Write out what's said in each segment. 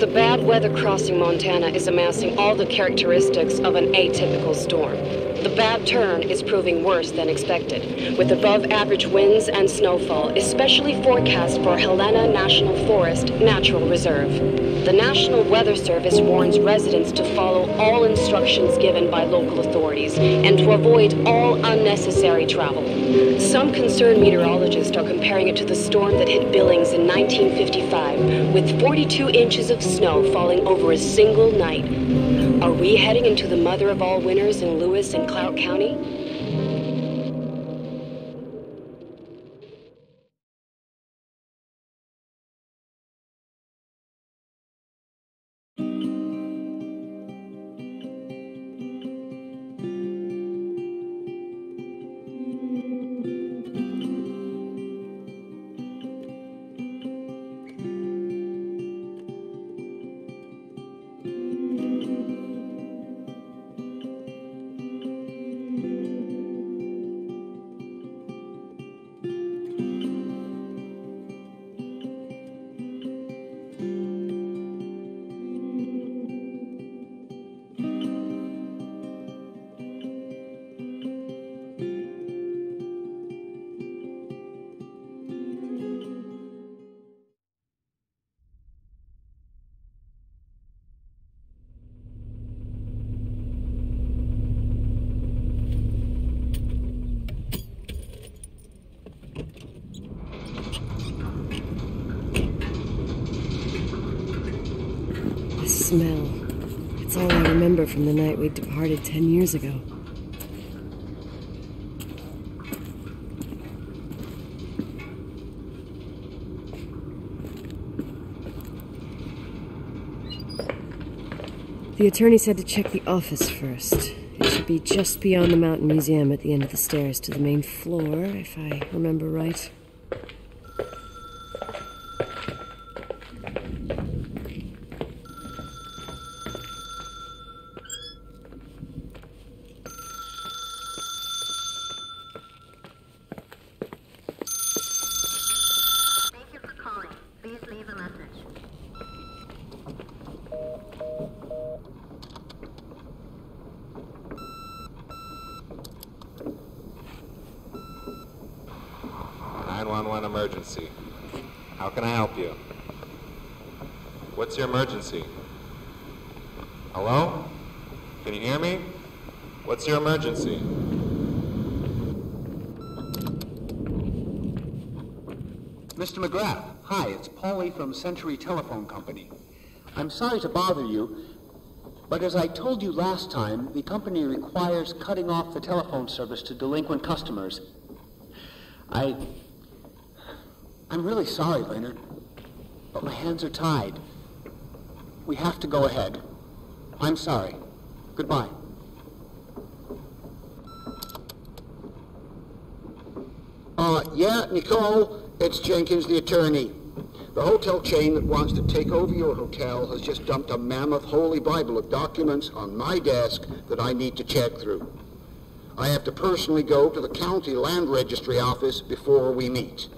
The bad weather crossing Montana is amassing all the characteristics of an atypical storm. The bad turn is proving worse than expected, with above-average winds and snowfall, especially forecast for Helena National Forest Natural Reserve. The National Weather Service warns residents to follow all instructions given by local authorities and to avoid all unnecessary travel. Some concerned meteorologists are comparing it to the storm that hit Billings in 1955, with 42 inches of snow falling over a single night. Are we heading into the mother of all winters in Lewis and Clark County? Smell. It's all I remember from the night we departed 10 years ago. The attorney said to check the office first. It should be just beyond the Mountain Museum at the end of the stairs to the main floor, if I remember right. emergency. How can I help you? What's your emergency? Hello? Can you hear me? What's your emergency? Mr. McGrath, hi, it's Paulie from Century Telephone Company. I'm sorry to bother you, but as I told you last time, the company requires cutting off the telephone service to delinquent customers. I'm really sorry, Leonard, but my hands are tied. We have to go ahead. I'm sorry. Goodbye. Yeah, Nicole, it's Jenkins, the attorney. The hotel chain that wants to take over your hotel has just dumped a mammoth holy Bible of documents on my desk that I need to check through. I have to personally go to the county land registry office before we meet.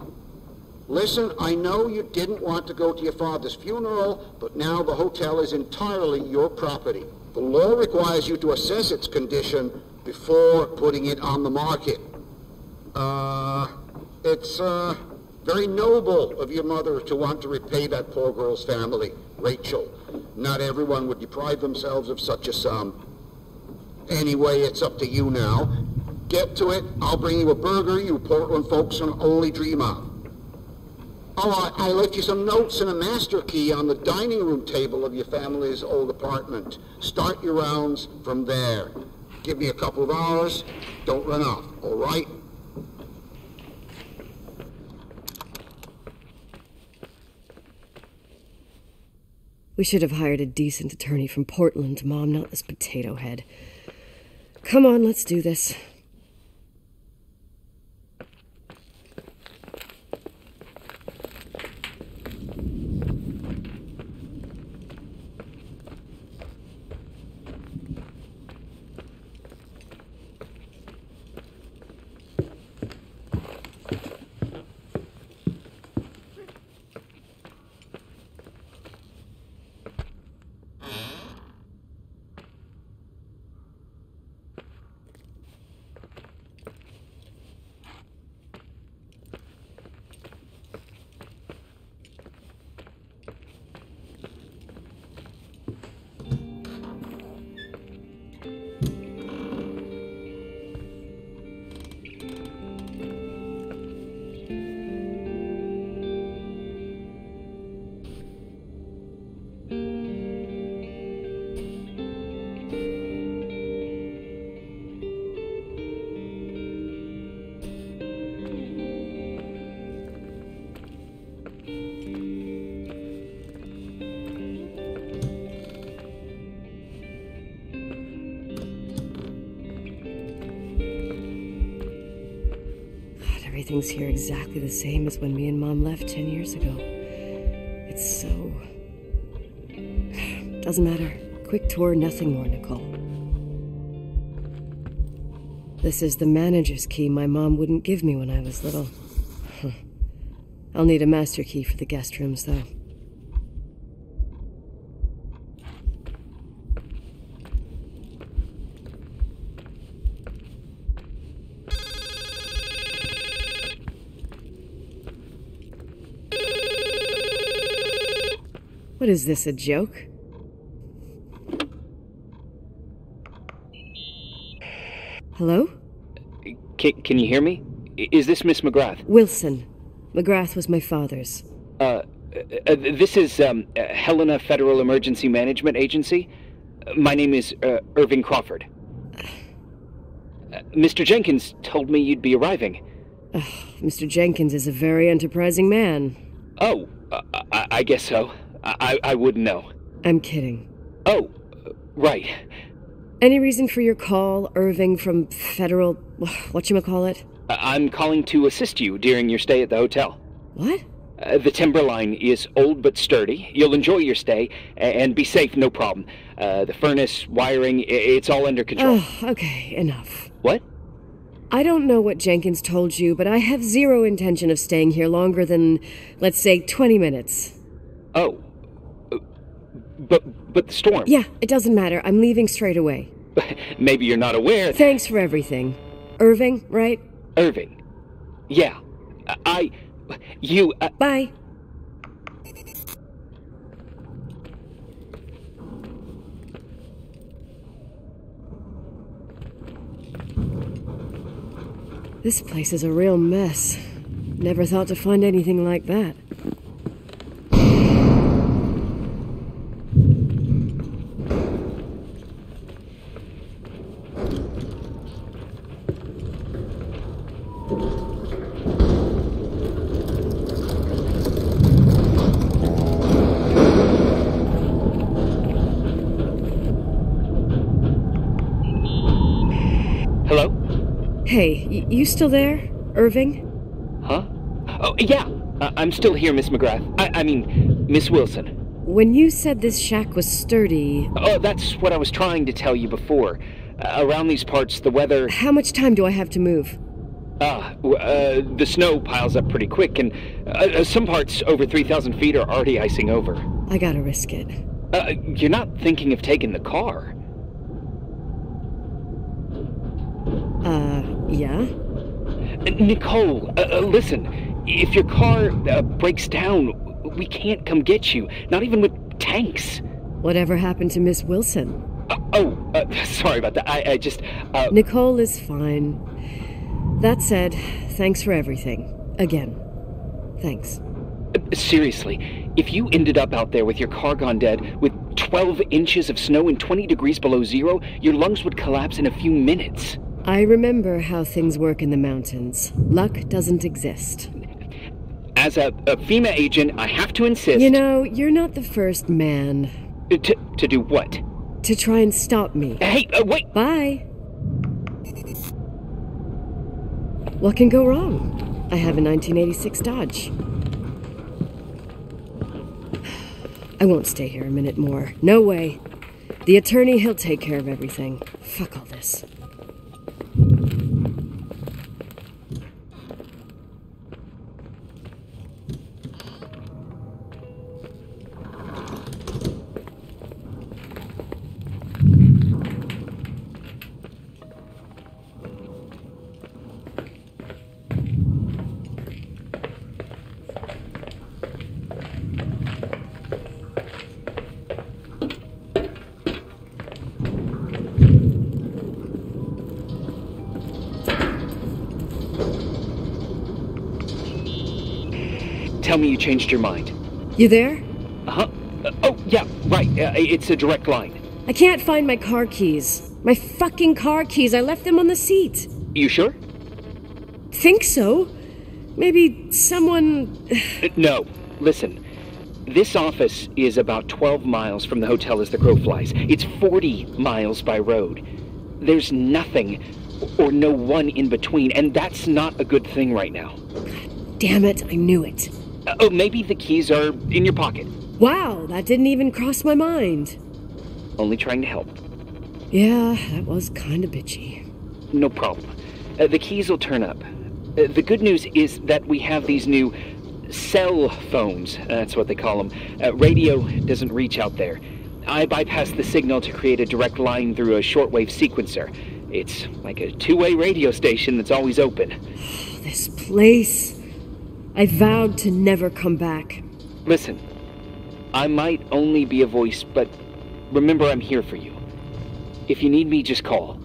Listen, I know you didn't want to go to your father's funeral, but now the hotel is entirely your property. The law requires you to assess its condition before putting it on the market. It's very noble of your mother to want to repay that poor girl's family, Rachel. Not everyone would deprive themselves of such a sum. Anyway, it's up to you now. Get to it. I'll bring you a burger you Portland folks can only dream of. Oh, I left you some notes and a master key on the dining room table of your family's old apartment. Start your rounds from there. Give me a couple of hours. Don't run off, all right? We should have hired a decent attorney from Portland, Mom, not this potato head. Come on, let's do this. Everything's here exactly the same as when me and Mom left 10 years ago. It's so... Doesn't matter. Quick tour, nothing more, Nicole. This is the manager's key my mom wouldn't give me when I was little. I'll need a master key for the guest rooms, though. What is this, a joke? Hello? Can you hear me? Is this Miss McGrath? Wilson. McGrath was my father's. This is Helena Federal Emergency Management Agency. My name is Irving Crawford. Mr. Jenkins told me you'd be arriving. Mr. Jenkins is a very enterprising man. Oh, I guess so. I wouldn't know. I'm kidding. Oh, right. Any reason for your call, Irving, from Federal... whatchamacallit? I'm calling to assist you during your stay at the hotel. What? The Timberline is old but sturdy. You'll enjoy your stay and be safe, no problem. The furnace, wiring, it's all under control. Oh, okay, enough. What? I don't know what Jenkins told you, but I have zero intention of staying here longer than, let's say, 20 minutes. Oh. But the storm... Yeah, it doesn't matter. I'm leaving straight away. Maybe you're not aware... Thanks for everything. Irving, right? Irving. Yeah. I... You, Bye. This place is a real mess. Never thought to find anything like that. Hey, you still there, Irving? Huh? Oh, yeah. I'm still here, Miss McGrath. I mean, Miss Wilson. When you said this shack was sturdy... Oh, that's what I was trying to tell you before. Around these parts, the weather... How much time do I have to move? The snow piles up pretty quick, and some parts over 3,000 feet are already icing over. I gotta risk it. You're not thinking of taking the car. Yeah? Nicole, listen. If your car breaks down, we can't come get you. Not even with tanks. Whatever happened to Miss Wilson? Sorry about that. I just... Nicole is fine. That said, thanks for everything. Again. Thanks. Seriously, if you ended up out there with your car gone dead, with 12 inches of snow and 20 degrees below zero, your lungs would collapse in a few minutes. I remember how things work in the mountains. Luck doesn't exist. As a FEMA agent, I have to insist... You know, you're not the first man. To do what? To try and stop me. Hey, wait! Bye! What can go wrong? I have a 1986 Dodge. I won't stay here a minute more. No way. The attorney, he'll take care of everything. Fuck all this. Tell me you changed your mind. You there? Uh-huh. Oh, yeah, right. It's a direct line. I can't find my car keys. My fucking car keys. I left them on the seat. You sure? Think so. Maybe someone... No. Listen. This office is about 12 miles from the hotel as the crow flies. It's 40 miles by road. There's nothing or no one in between, and that's not a good thing right now. God damn it. I knew it. Oh, maybe the keys are in your pocket. Wow, that didn't even cross my mind. Only trying to help. Yeah, that was kind of bitchy. No problem. The keys will turn up. The good news is that we have these new cell phones. That's what they call them. Radio doesn't reach out there. I bypassed the signal to create a direct line through a shortwave sequencer. It's like a two-way radio station that's always open. This place... I vowed to never come back. Listen, I might only be a voice, but remember I'm here for you. If you need me, just call.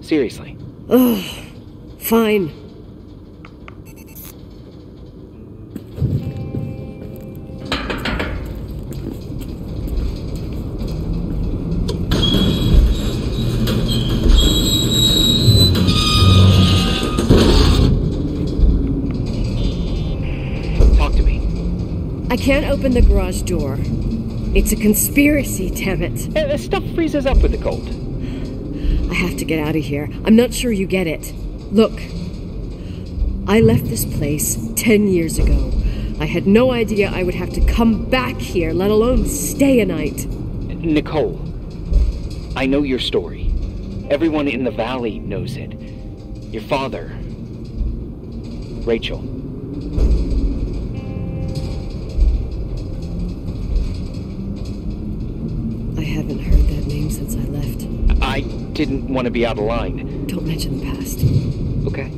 Seriously. Ugh, fine. I can't open the garage door. It's a conspiracy, damn it. Stuff freezes up with the cold. I have to get out of here. I'm not sure you get it. Look, I left this place 10 years ago. I had no idea I would have to come back here, let alone stay a night. Nicole, I know your story. Everyone in the Valley knows it. Your father, Rachel. I haven't heard that name since I left. I didn't want to be out of line. Don't mention the past. Okay.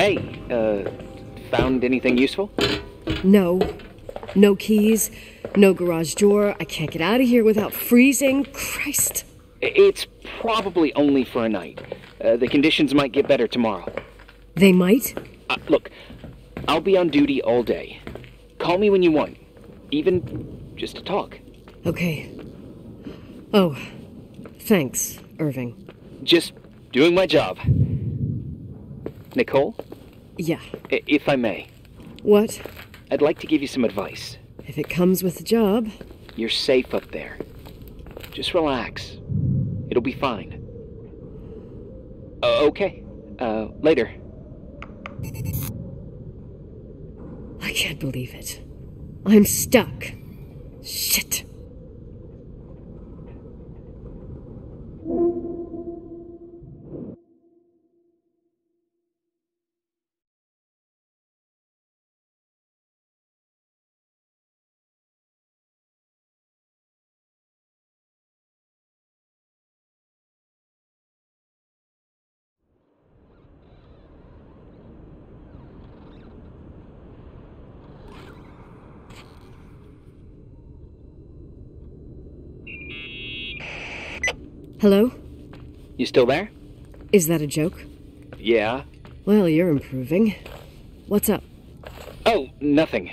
Hey, found anything useful? No. No keys, no garage door. I can't get out of here without freezing. Christ. It's probably only for a night. The conditions might get better tomorrow. They might? Look, I'll be on duty all day. Call me when you want. Even just to talk. Okay. Oh, thanks, Irving. Just doing my job. Nicole? Yeah. If I may. What? I'd like to give you some advice. If it comes with the job. You're safe up there. Just relax. It'll be fine. Okay. Later. I can't believe it. I'm stuck. Shit. Hello? You still there? Is that a joke? Yeah. Well, you're improving. What's up? Oh, nothing.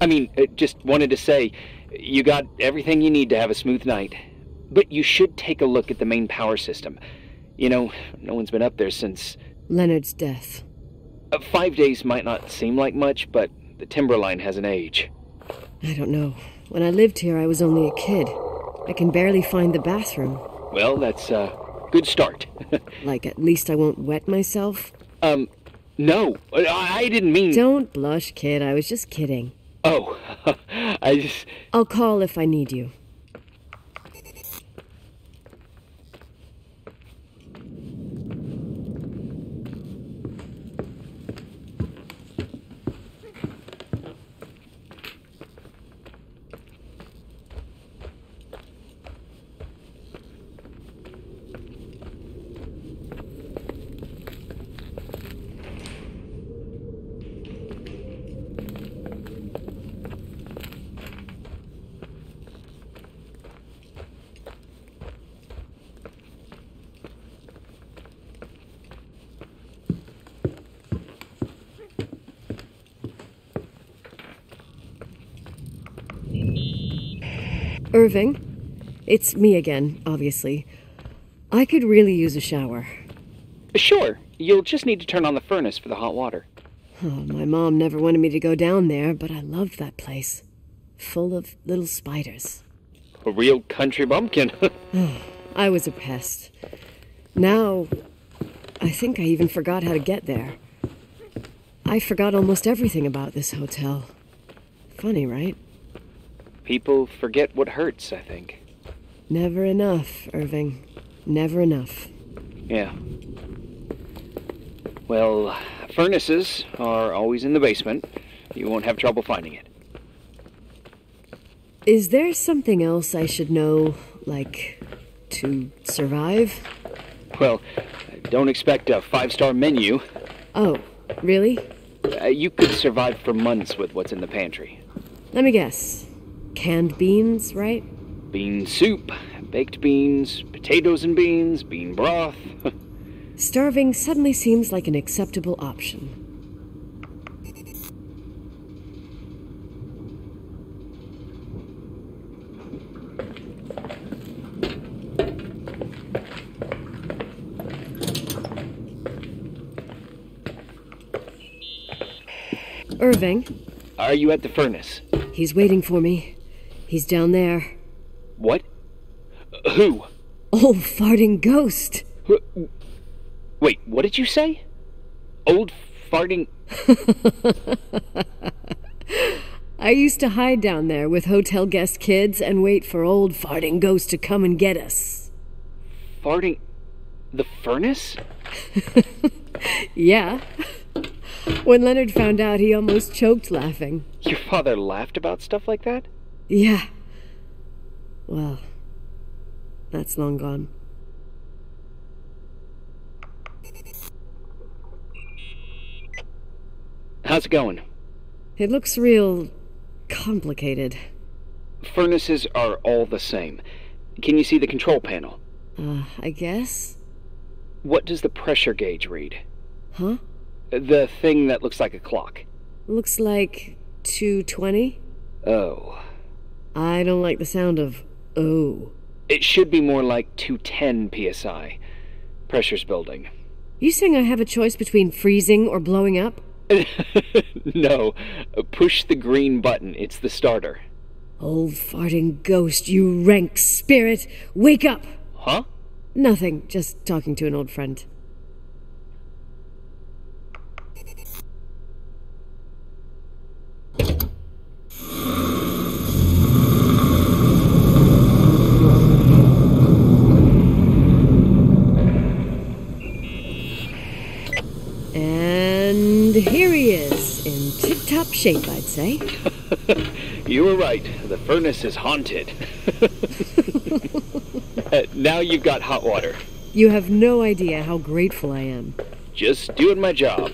I mean, just wanted to say, you got everything you need to have a smooth night. But you should take a look at the main power system. You know, no one's been up there since... Leonard's death. 5 days might not seem like much, but the Timberline has an age. I don't know. When I lived here, I was only a kid. I can barely find the bathroom. Well, that's a good start. Like, at least I won't wet myself? No. I didn't mean... Don't blush, kid. I was just kidding. Oh, I'll call if I need you. Irving, it's me again, obviously. I could really use a shower. Sure. You'll just need to turn on the furnace for the hot water. Oh, my mom never wanted me to go down there, but I loved that place. Full of little spiders. A real country bumpkin. I was a pest. Now, I think I even forgot how to get there. I forgot almost everything about this hotel. Funny, right? People forget what hurts, I think. Never enough, Irving. Never enough. Yeah. Well, furnaces are always in the basement. You won't have trouble finding it. Is there something else I should know, like, to survive? Well, don't expect a five-star menu. Oh, really? You could survive for months with what's in the pantry. Let me guess. Canned beans, right? Bean soup, baked beans, potatoes and beans, bean broth. Starving suddenly seems like an acceptable option. Irving? Are you at the furnace? He's waiting for me. He's down there. What? Who? Old farting ghost. Wait, what did you say? Old farting... I used to hide down there with hotel guest kids and wait for old farting ghost to come and get us. Farting... the furnace? Yeah. When Leonard found out, he almost choked laughing. Your father laughed about stuff like that? Yeah. Well, that's long gone. How's it going? It looks real complicated. Furnaces are all the same. Can you see the control panel? I guess. What does the pressure gauge read? Huh? The thing that looks like a clock. Looks like 220. Oh. I don't like the sound of oh. It should be more like 210 psi. Pressure's building. You saying I have a choice between freezing or blowing up? No. Push the green button. It's the starter. Old farting ghost, you rank spirit. Wake up! Huh? Nothing. Just talking to an old friend. And here he is, in tip-top shape, I'd say. You were right. The furnace is haunted. Now you've got hot water. You have no idea how grateful I am. Just doing my job.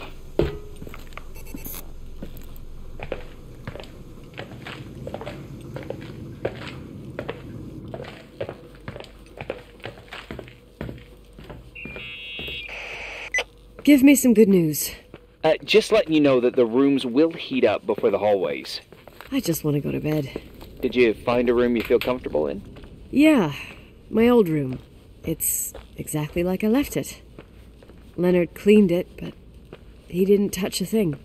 Give me some good news. Just letting you know that the rooms will heat up before the hallways. I just want to go to bed. Did you find a room you feel comfortable in? Yeah, my old room. It's exactly like I left it. Leonard cleaned it, but he didn't touch a thing.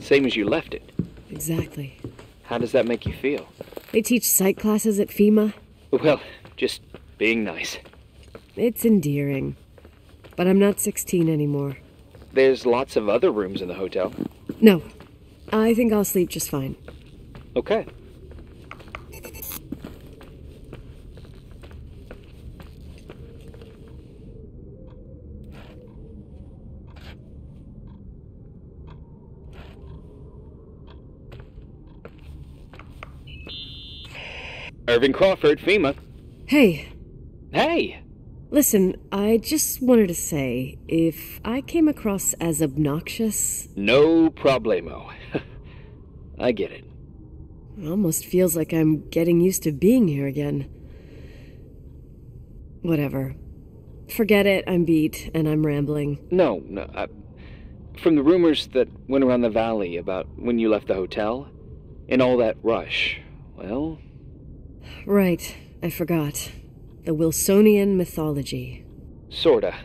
Same as you left it? Exactly. How does that make you feel? They teach psych classes at FEMA. Well, just being nice. It's endearing. But I'm not 16 anymore. There's lots of other rooms in the hotel. No. I think I'll sleep just fine. Okay. Irving Crawford, FEMA. Hey. Hey! Listen, I just wanted to say, if I came across as obnoxious... No problemo. I get it. It almost feels like I'm getting used to being here again. Whatever. Forget it, I'm beat, and I'm rambling. No. From the rumors that went around the valley about when you left the hotel, and all that rush, well... Right, I forgot. The Wilsonian mythology. Sorta.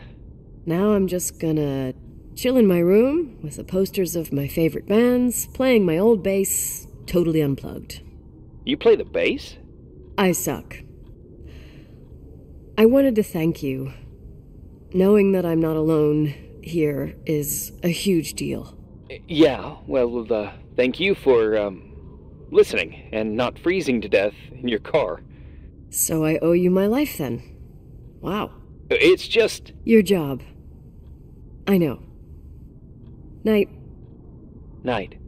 Now I'm just gonna chill in my room with the posters of my favorite bands, playing my old bass, totally unplugged. You play the bass? I suck. I wanted to thank you. Knowing that I'm not alone here is a huge deal. Yeah, well, thank you for, listening and not freezing to death in your car. So I owe you my life, then. Wow. It's just... Your job. I know. Night. Night.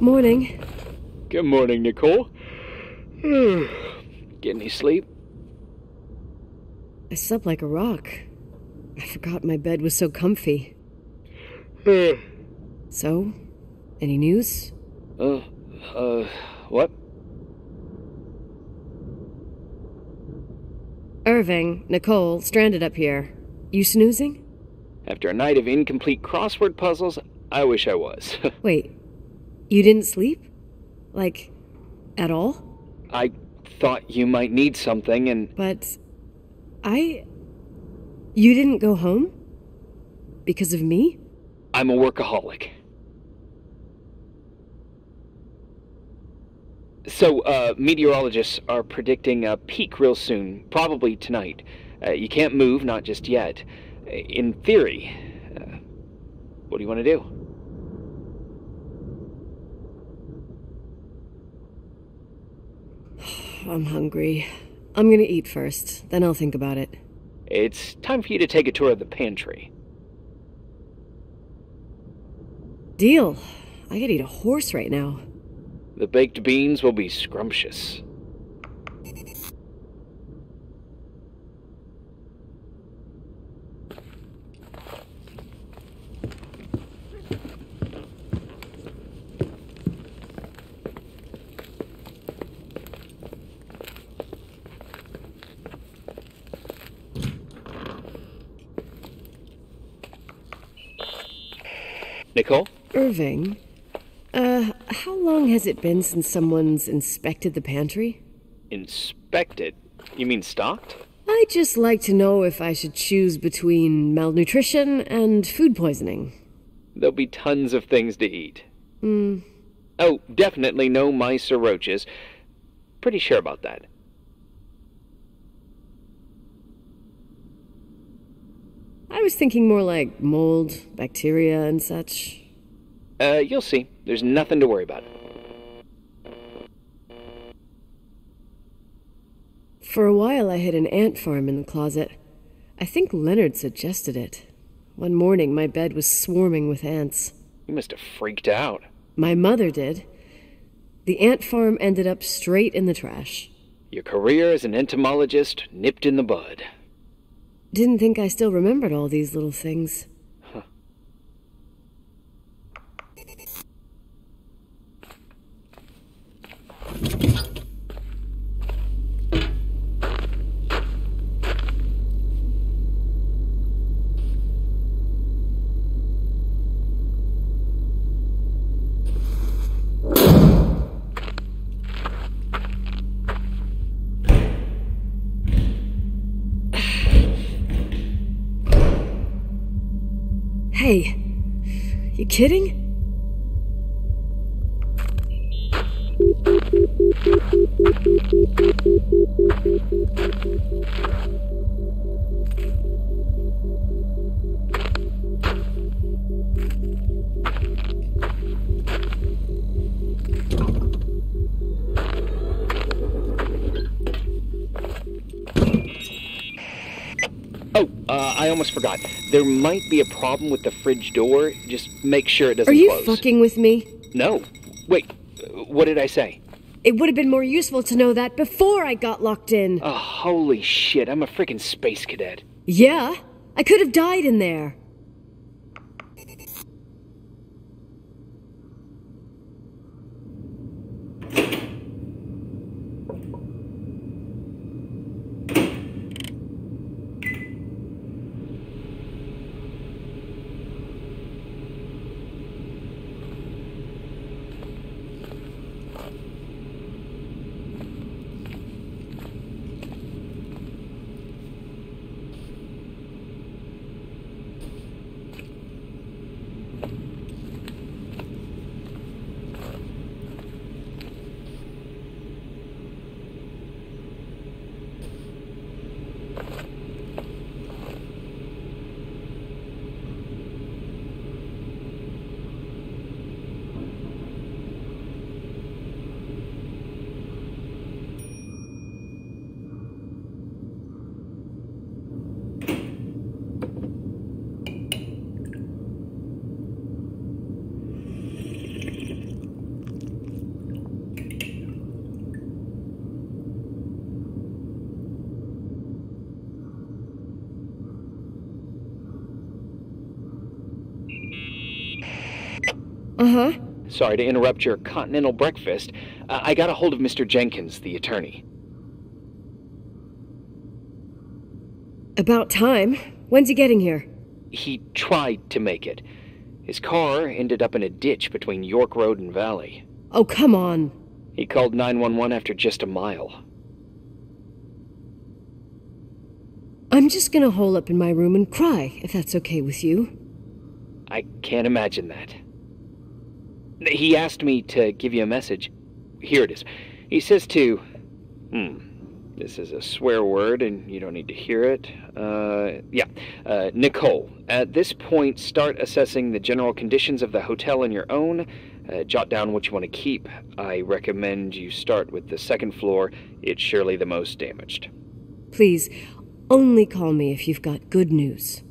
Morning. Good morning, Nicole. Get any sleep? I slept like a rock. I forgot my bed was so comfy. So, any news? What? Irving, Nicole, stranded up here. You snoozing? After a night of incomplete crossword puzzles, I wish I was. Wait. You didn't sleep? Like, at all? I thought you might need something and... But you didn't go home? Because of me? I'm a workaholic. So, meteorologists are predicting a peak real soon, probably tonight. You can't move, not just yet. In theory, what do you want to do? I'm hungry. I'm gonna eat first, then I'll think about it. It's time for you to take a tour of the pantry. Deal. I could eat a horse right now. The baked beans will be scrumptious. Nicole? Irving, how long has it been since someone's inspected the pantry? Inspected? You mean stocked? I'd just like to know if I should choose between malnutrition and food poisoning. There'll be tons of things to eat. Hmm. Oh, definitely no mice or roaches. Pretty sure about that. I was thinking more like mold, bacteria, and such. You'll see. There's nothing to worry about. For a while, I had an ant farm in the closet. I think Leonard suggested it. One morning, my bed was swarming with ants. You must have freaked out. My mother did. The ant farm ended up straight in the trash. Your career as an entomologist nipped in the bud. Didn't think I still remembered all these little things. Huh. Hey, you kidding? I almost forgot. There might be a problem with the fridge door. Just make sure it doesn't close. Are you fucking with me? No. Wait, what did I say? It would have been more useful to know that before I got locked in. Oh, holy shit. I'm a freaking space cadet. Yeah, I could have died in there. Sorry to interrupt your continental breakfast. I got a hold of Mr. Jenkins, the attorney. About time. When's he getting here? He tried to make it. His car ended up in a ditch between York Road and Valley. Oh, come on. He called 911 after just a mile. I'm just gonna hole up in my room and cry, if that's okay with you. I can't imagine that. He asked me to give you a message. Here it is. He says to... this is a swear word and you don't need to hear it. Nicole, at this point start assessing the general conditions of the hotel on your own. Jot down what you want to keep. I recommend you start with the second floor. It's surely the most damaged. Please, only call me if you've got good news.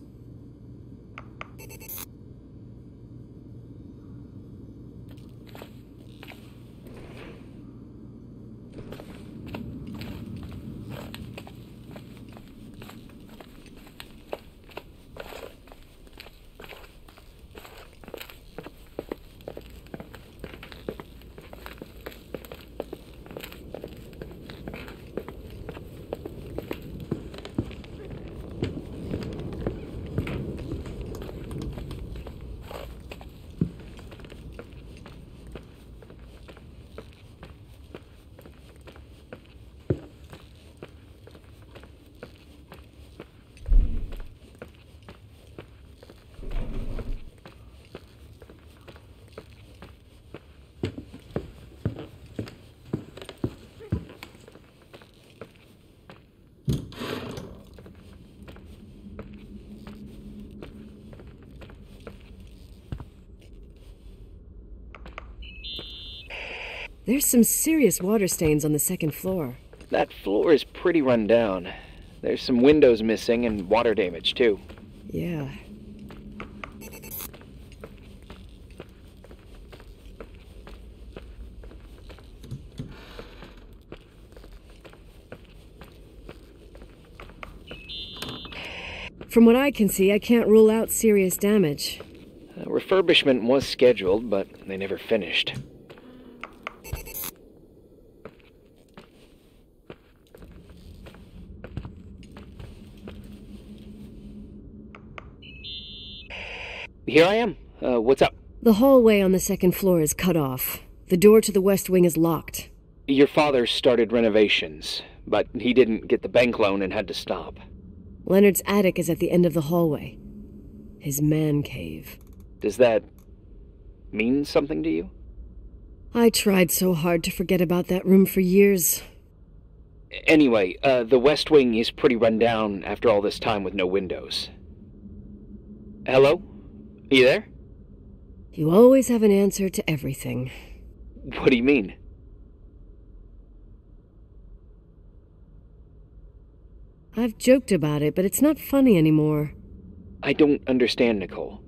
There's some serious water stains on the second floor. That floor is pretty run down. There's some windows missing and water damage, too. Yeah. From what I can see, I can't rule out serious damage. Refurbishment was scheduled, but they never finished. Here I am. What's up? The hallway on the second floor is cut off. The door to the west wing is locked. Your father started renovations, but he didn't get the bank loan and had to stop. Leonard's attic is at the end of the hallway. His man cave. Does that mean something to you? I tried so hard to forget about that room for years. Anyway, the west wing is pretty run down after all this time with no windows. Hello? You there? You always have an answer to everything. What do you mean? I've joked about it, but it's not funny anymore. I don't understand, Nicole.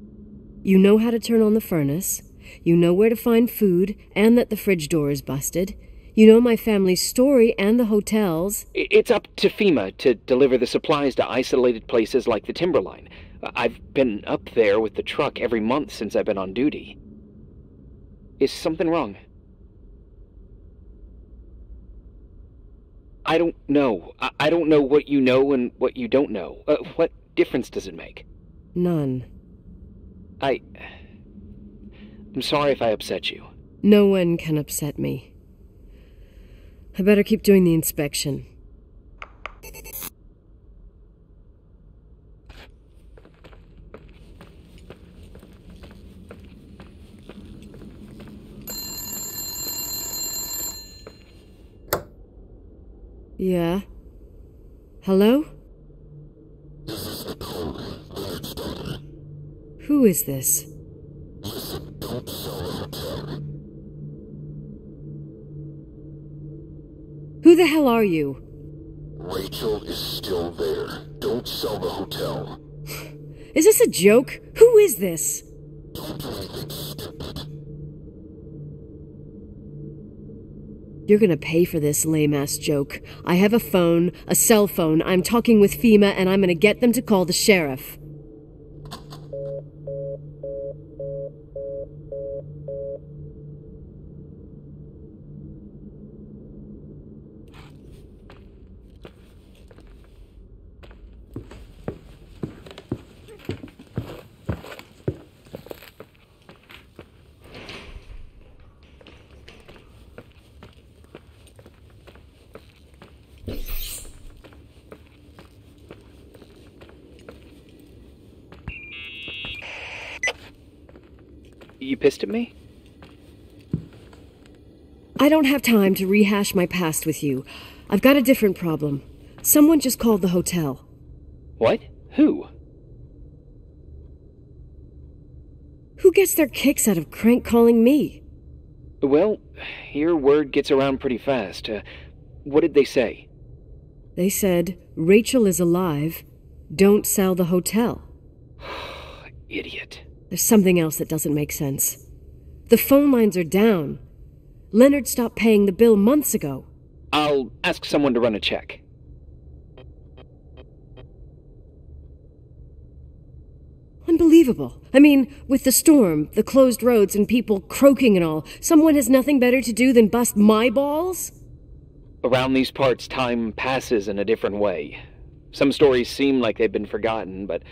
You know how to turn on the furnace. You know where to find food, and that the fridge door is busted. You know my family's story and the hotels. It's up to FEMA to deliver the supplies to isolated places like the Timberline. I've been up there with the truck every month since I've been on duty. Is something wrong? I don't know. I don't know what you know and what you don't know. What difference does it make? None. I'm sorry if I upset you. No one can upset me. I better keep doing the inspection. Yeah? Hello? This is Nicole McGrath's daughter. Who is this? Listen, don't sell the hotel. Who the hell are you? Rachel is still there. Don't sell the hotel. Is this a joke? Who is this? Don't do anything stupid. You're gonna pay for this lame-ass joke. I have a phone, a cell phone, I'm talking with FEMA, and I'm gonna get them to call the sheriff. You pissed at me? I don't have time to rehash my past with you. I've got a different problem. Someone just called the hotel. What? Who? Who gets their kicks out of crank calling me? Well, your word gets around pretty fast. What did they say? They said, Rachel is alive. Don't sell the hotel. Idiot. There's something else that doesn't make sense. The phone lines are down. Leonard stopped paying the bill months ago. I'll ask someone to run a check. Unbelievable. I mean, with the storm, the closed roads, and people croaking and all, someone has nothing better to do than bust my balls? Around these parts, time passes in a different way. Some stories seem like they've been forgotten, but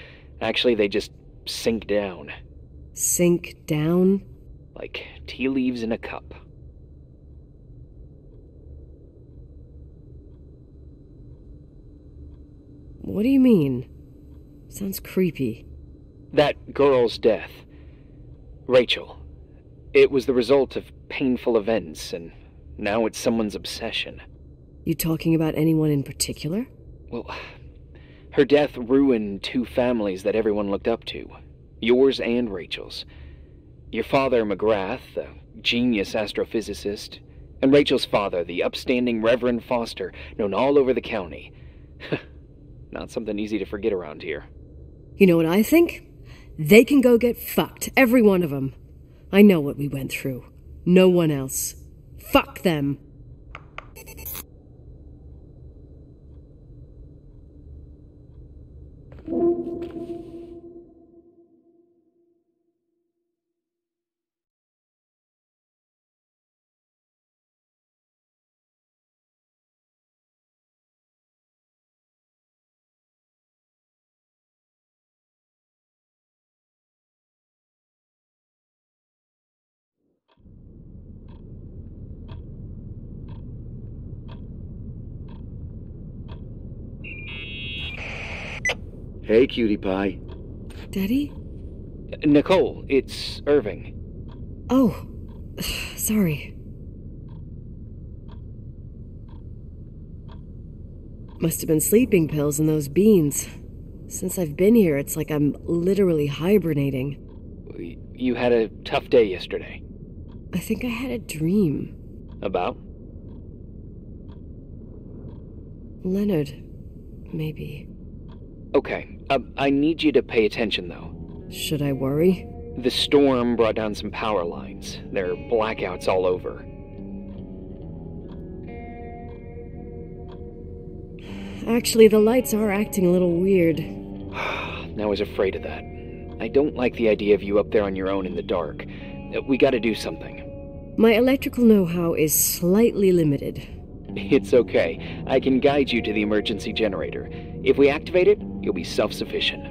actually they just sink down. Sink down? Like tea leaves in a cup. What do you mean? Sounds creepy. That girl's death. Rachel. It was the result of painful events, and now it's someone's obsession. You talking about anyone in particular? Well, her death ruined two families that everyone looked up to. Yours and Rachel's. Your father, McGrath, a genius astrophysicist, and Rachel's father, the upstanding Reverend Foster, known all over the county. Not something easy to forget around here. You know what I think? They can go get fucked, every one of them. I know what we went through. No one else. Fuck them. Hey, cutie pie. Daddy? Nicole, it's Irving. Oh, sorry. Must have been sleeping pills and those beans. Since I've been here, it's like I'm literally hibernating. You had a tough day yesterday. I think I had a dream. About? Leonard, maybe. Okay, I need you to pay attention, though. Should I worry? The storm brought down some power lines. There are blackouts all over. Actually, the lights are acting a little weird. I was afraid of that. I don't like the idea of you up there on your own in the dark. We gotta do something. My electrical know-how is slightly limited. It's okay. I can guide you to the emergency generator. If we activate it, you'll be self-sufficient.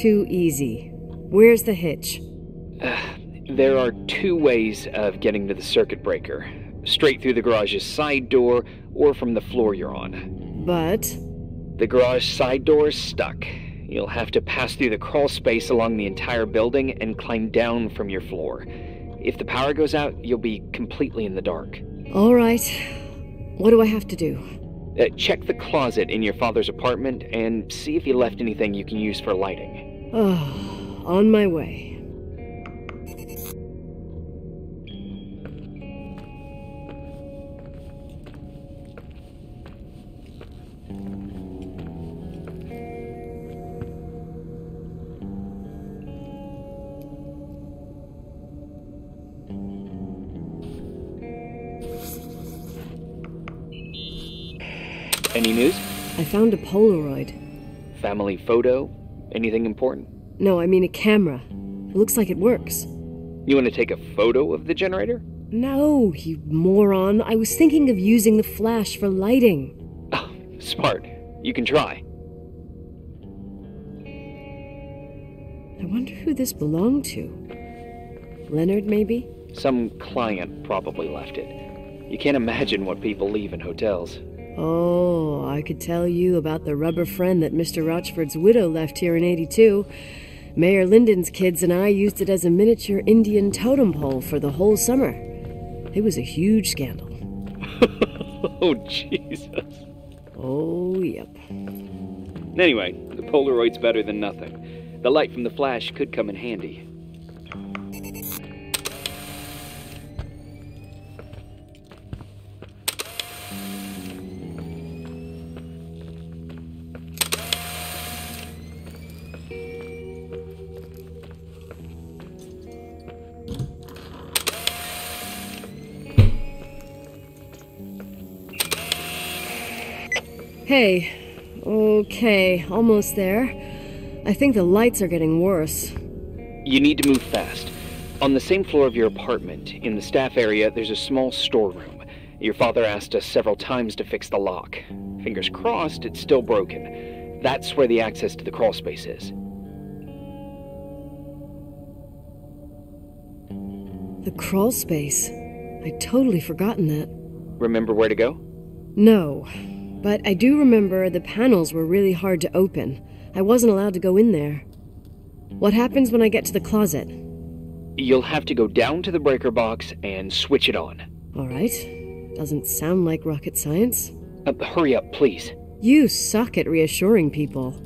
Too easy. Where's the hitch? There are two ways of getting to the circuit breaker. Straight through the garage's side door, or from the floor you're on. But? The garage side door is stuck. You'll have to pass through the crawl space along the entire building and climb down from your floor. If the power goes out, you'll be completely in the dark. All right. What do I have to do? Check the closet in your father's apartment and see if he left anything you can use for lighting. Oh, on my way. Any news? I found a Polaroid. Family photo? Anything important? No, I mean a camera. It looks like it works. You want to take a photo of the generator? No, you moron. I was thinking of using the flash for lighting. Oh, smart. You can try. I wonder who this belonged to. Leonard, maybe? Some client probably left it. You can't imagine what people leave in hotels. Oh, I could tell you about the rubber friend that Mr. Rochford's widow left here in '82. Mayor Linden's kids and I used it as a miniature Indian totem pole for the whole summer. It was a huge scandal. Oh, Jesus. Oh, yep. Anyway, the Polaroid's better than nothing. The light from the flash could come in handy. Hey, okay, almost there. I think the lights are getting worse. You need to move fast. On the same floor of your apartment, in the staff area, there's a small storeroom. Your father asked us several times to fix the lock. Fingers crossed, it's still broken. That's where the access to the crawl space is. The crawl space? I'd totally forgotten that. Remember where to go? No. But I do remember the panels were really hard to open. I wasn't allowed to go in there. What happens when I get to the closet? You'll have to go down to the breaker box and switch it on. All right. Doesn't sound like rocket science. Hurry up, please. You suck at reassuring people.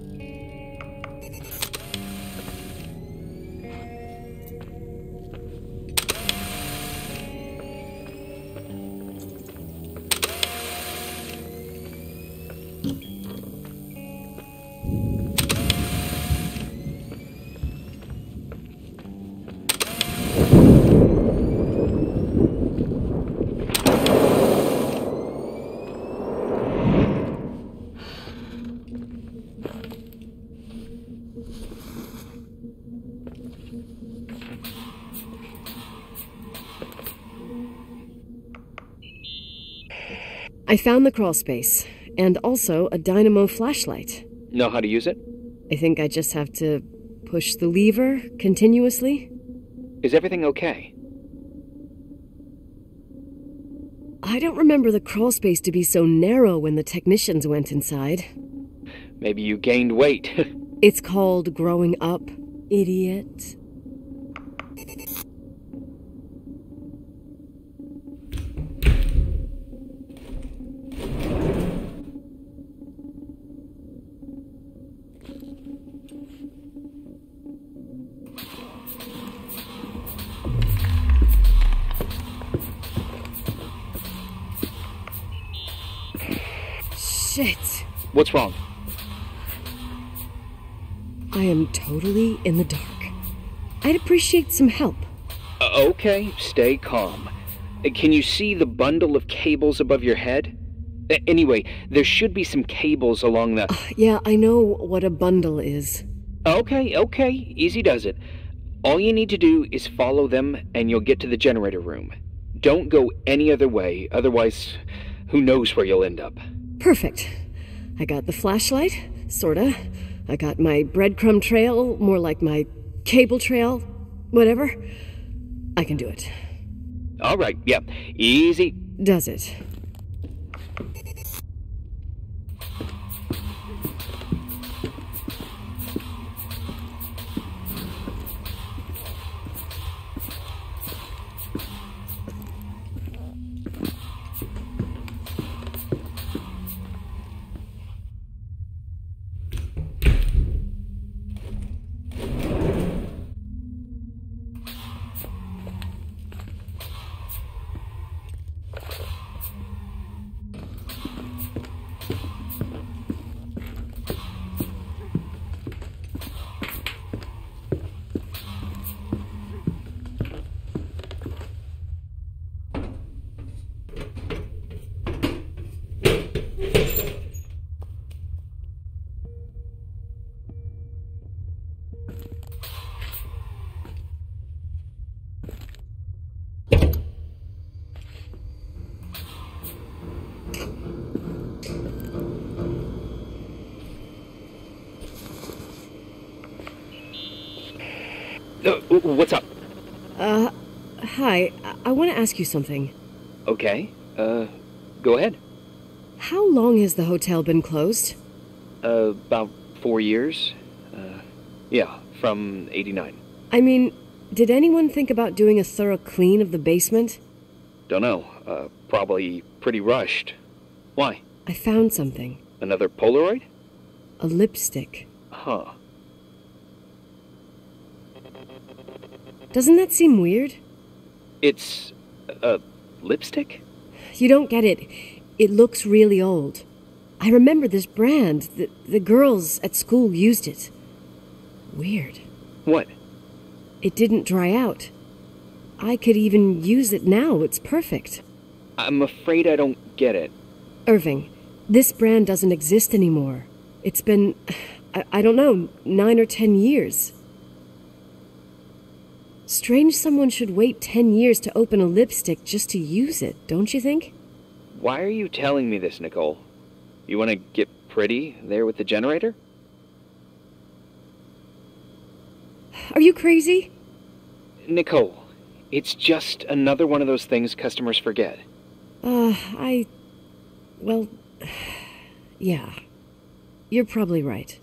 I found the crawl space, and also a dynamo flashlight. Know how to use it? I think I just have to push the lever continuously. Is everything okay? I don't remember the crawl space to be so narrow when the technicians went inside. Maybe you gained weight. It's called growing up, idiot. Shit. What's wrong? I am totally in the dark. I'd appreciate some help. Okay, stay calm. Can you see the bundle of cables above your head? Anyway, there should be some cables along the... Yeah, I know what a bundle is. Okay, easy does it. All you need to do is follow them and you'll get to the generator room. Don't go any other way, otherwise who knows where you'll end up. Perfect. I got the flashlight, sorta. I got my breadcrumb trail, more like my cable trail, whatever. I can do it. All right, yeah. Easy. Does it. What's up? Hi. I want to ask you something. Okay. Go ahead. How long has the hotel been closed? About 4 years. Yeah, from 89. I mean, did anyone think about doing a thorough clean of the basement? Don't know. Probably pretty rushed. Why? I found something. Another Polaroid? A lipstick. Huh. Doesn't that seem weird? It's... a lipstick? You don't get it. It looks really old. I remember this brand. The girls at school used it. Weird. What? It didn't dry out. I could even use it now. It's perfect. I'm afraid I don't get it. Irving, this brand doesn't exist anymore. It's been, I don't know, 9 or 10 years. Strange someone should wait 10 years to open a lipstick just to use it, don't you think? Why are you telling me this, Nicole? You want to get pretty there with the generator? Are you crazy? Nicole, it's just another one of those things customers forget. Well, yeah. You're probably right.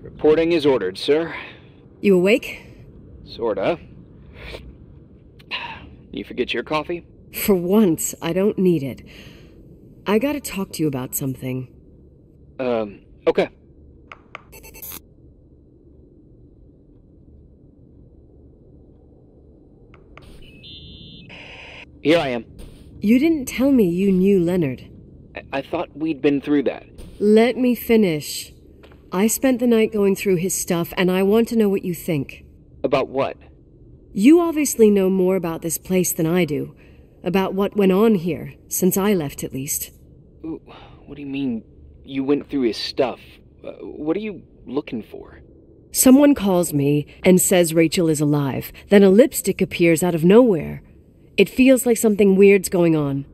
Reporting is ordered, sir. You awake? Sorta. You forget your coffee? For once, I don't need it. I gotta talk to you about something. Okay. Here I am. You didn't tell me you knew Leonard. I thought we'd been through that. Let me finish. I spent the night going through his stuff, and I want to know what you think. About what? You obviously know more about this place than I do. About what went on here, since I left at least. What do you mean, you went through his stuff? What are you looking for? Someone calls me and says Rachel is alive. Then a lipstick appears out of nowhere. It feels like something weird's going on.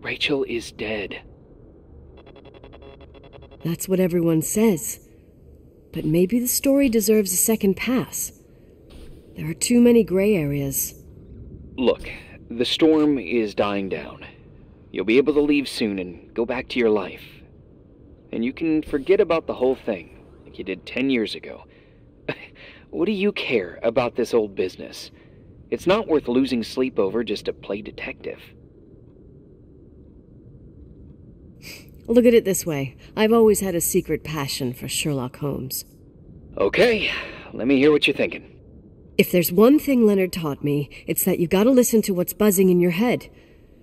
Rachel is dead. That's what everyone says. But maybe the story deserves a second pass. There are too many gray areas. Look, the storm is dying down. You'll be able to leave soon and go back to your life. And you can forget about the whole thing, like you did 10 years ago. What do you care about this old business? It's not worth losing sleep over just to play detective. Look at it this way. I've always had a secret passion for Sherlock Holmes. Okay, let me hear what you're thinking. If there's one thing Leonard taught me, it's that you've got to listen to what's buzzing in your head.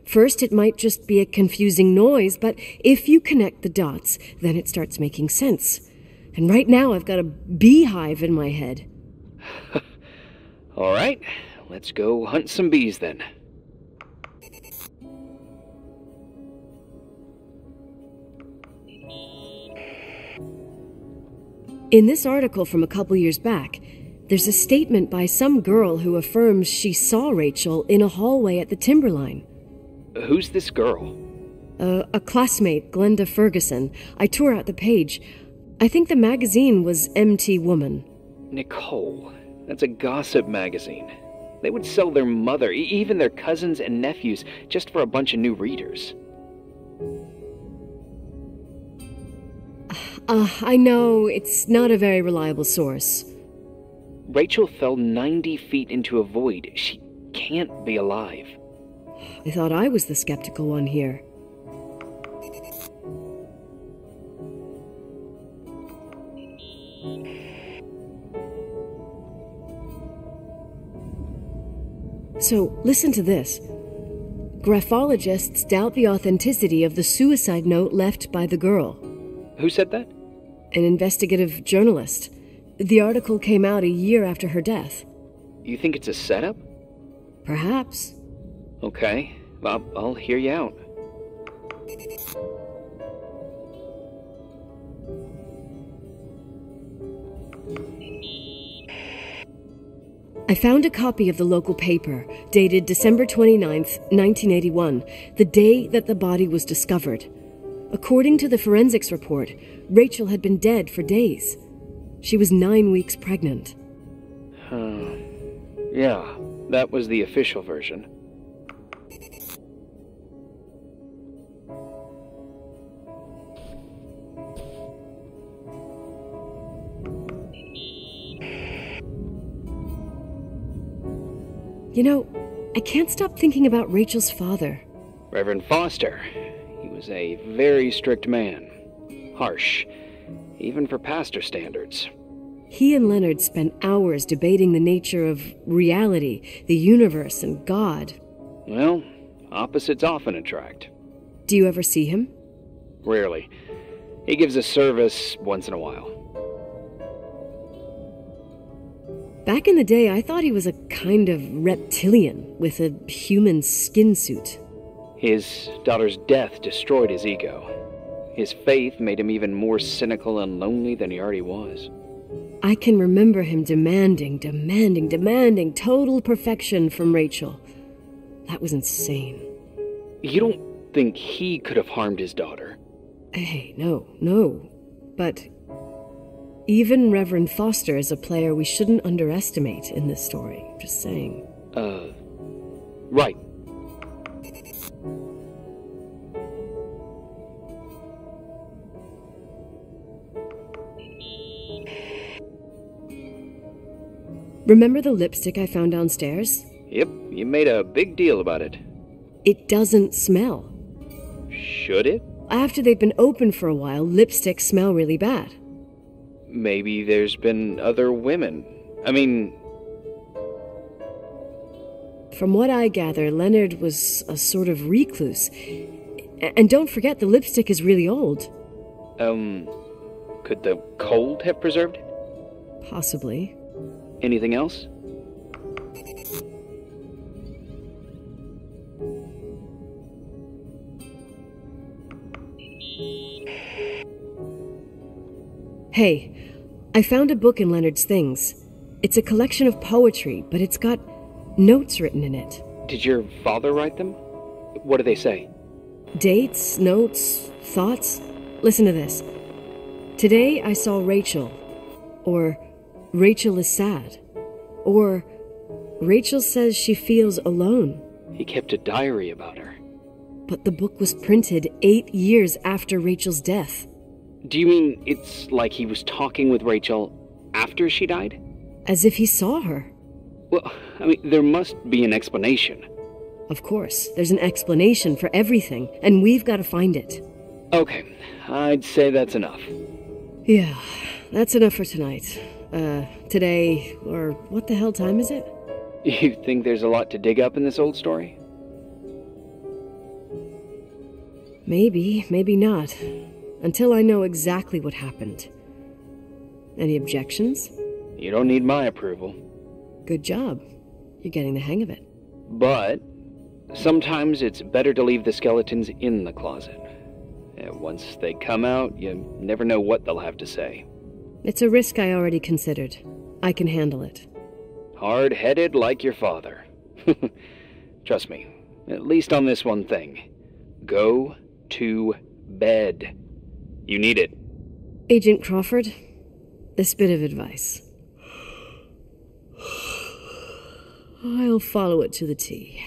First, it might just be a confusing noise, but if you connect the dots, then it starts making sense. And right now, I've got a beehive in my head. All right, let's go hunt some bees then. In this article from a couple years back, there's a statement by some girl who affirms she saw Rachel in a hallway at the Timberline. Who's this girl? A classmate, Glenda Ferguson. I tore out the page. I think the magazine was MT Woman. Nicole, that's a gossip magazine. They would sell their mother, even their cousins and nephews, just for a bunch of new readers. I know, it's not a very reliable source. Rachel fell 90 feet into a void. She can't be alive. I thought I was the skeptical one here. So, listen to this. Graphologists doubt the authenticity of the suicide note left by the girl. Who said that? An investigative journalist. The article came out a year after her death. You think it's a setup? Perhaps. Okay, I'll hear you out. I found a copy of the local paper, dated December 29th, 1981, the day that the body was discovered. According to the forensics report, Rachel had been dead for days. She was 9 weeks pregnant. Yeah, that was the official version. You know, I can't stop thinking about Rachel's father. Reverend Foster. He was a very strict man. Harsh, even for pastor standards. He and Leonard spent hours debating the nature of reality, the universe, and God. Well, opposites often attract. Do you ever see him? Rarely. He gives a service once in a while. Back in the day, I thought he was a kind of reptilian with a human skin suit. His daughter's death destroyed his ego. His faith made him even more cynical and lonely than he already was. I can remember him demanding total perfection from Rachel. That was insane. You don't think he could have harmed his daughter? Hey, no. But even Reverend Foster is a player we shouldn't underestimate in this story. Just saying. Right. Remember the lipstick I found downstairs? Yep, you made a big deal about it. It doesn't smell. Should it? After they've been open for a while, lipsticks smell really bad. Maybe there's been other women. I mean... From what I gather, Leonard was a sort of recluse. And don't forget, the lipstick is really old. Could the cold have preserved it? Possibly. Anything else? Hey, I found a book in Leonard's things. It's a collection of poetry, but it's got notes written in it. Did your father write them? What do they say? Dates, notes, thoughts. Listen to this. Today I saw Rachel. Or, Rachel is sad. Or, Rachel says she feels alone. He kept a diary about her. But the book was printed 8 years after Rachel's death. Do you mean it's like he was talking with Rachel after she died? As if he saw her. Well, I mean, there must be an explanation. Of course, there's an explanation for everything, and we've got to find it. Okay, I'd say that's enough. Yeah, that's enough for tonight. Today, or what the hell time is it? You think there's a lot to dig up in this old story? Maybe, maybe not. Until I know exactly what happened. Any objections? You don't need my approval. Good job. You're getting the hang of it. But sometimes it's better to leave the skeletons in the closet. Once they come out, you never know what they'll have to say. It's a risk I already considered. I can handle it. Hard-headed like your father. Trust me, at least on this one thing. Go to bed. You need it. Agent Crawford, this bit of advice. I'll follow it to the T.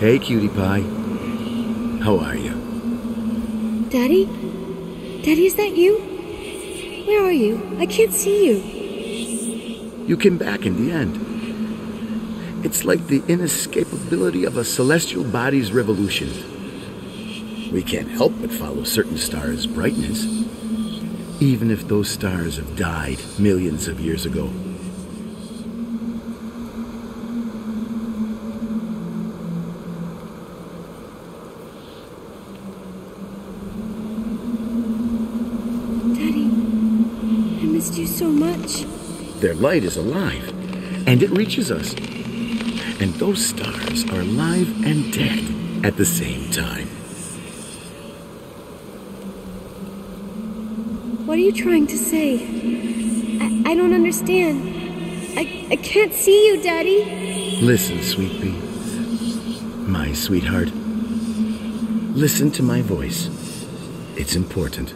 Hey, cutie pie. How are you? Daddy? Daddy, is that you? Where are you? I can't see you. You came back in the end. It's like the inescapability of a celestial body's revolution. We can't help but follow certain stars' brightness, even if those stars have died millions of years ago. Their light is alive, and it reaches us. And those stars are alive and dead at the same time. What are you trying to say? I don't understand. I can't see you, Daddy. Listen, sweet pea, my sweetheart. Listen to my voice. It's important.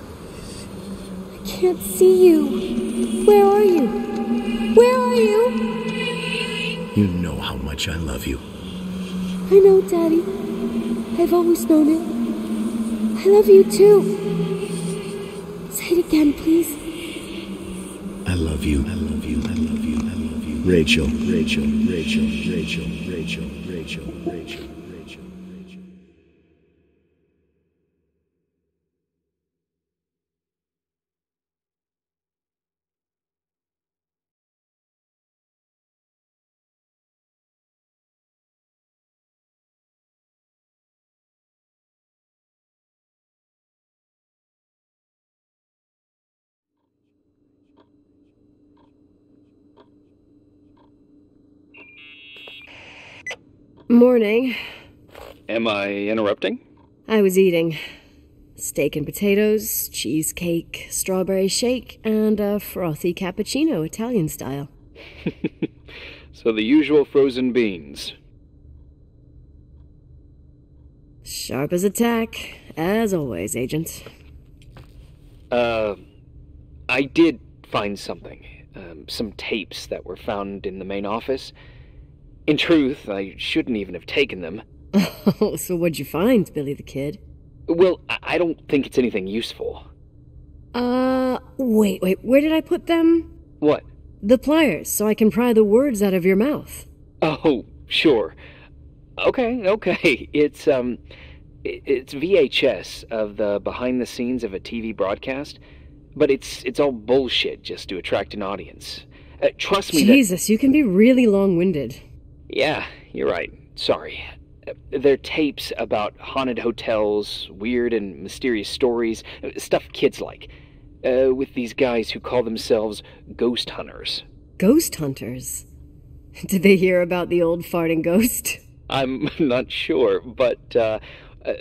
I can't see you. Where are you? Where are you? You know how much I love you. I know, Daddy. I've always known it. I love you, too. Say it again, please. I love you. I love you. I love you. I love you. Rachel. Rachel. Rachel. Rachel. Rachel. Rachel. Rachel. Rachel. Morning. Am I interrupting? I was eating. Steak and potatoes, cheesecake, strawberry shake, and a frothy cappuccino, Italian style. So the usual frozen beans. Sharp as a tack, as always, Agent. I did find something. Some tapes that were found in the main office. In truth, I shouldn't even have taken them. Oh, so what'd you find, Billy the Kid? Well, I don't think it's anything useful. Wait, where did I put them? What? The pliers, so I can pry the words out of your mouth. Oh, sure. Okay. It's VHS of the behind the scenes of a TV broadcast, but it's all bullshit just to attract an audience. Trust me. Jesus, you can be really long-winded. Yeah, you're right. Sorry. They're tapes about haunted hotels, weird and mysterious stories, stuff kids like, with these guys who call themselves ghost hunters. Ghost hunters? Did they hear about the old farting ghost? I'm not sure, but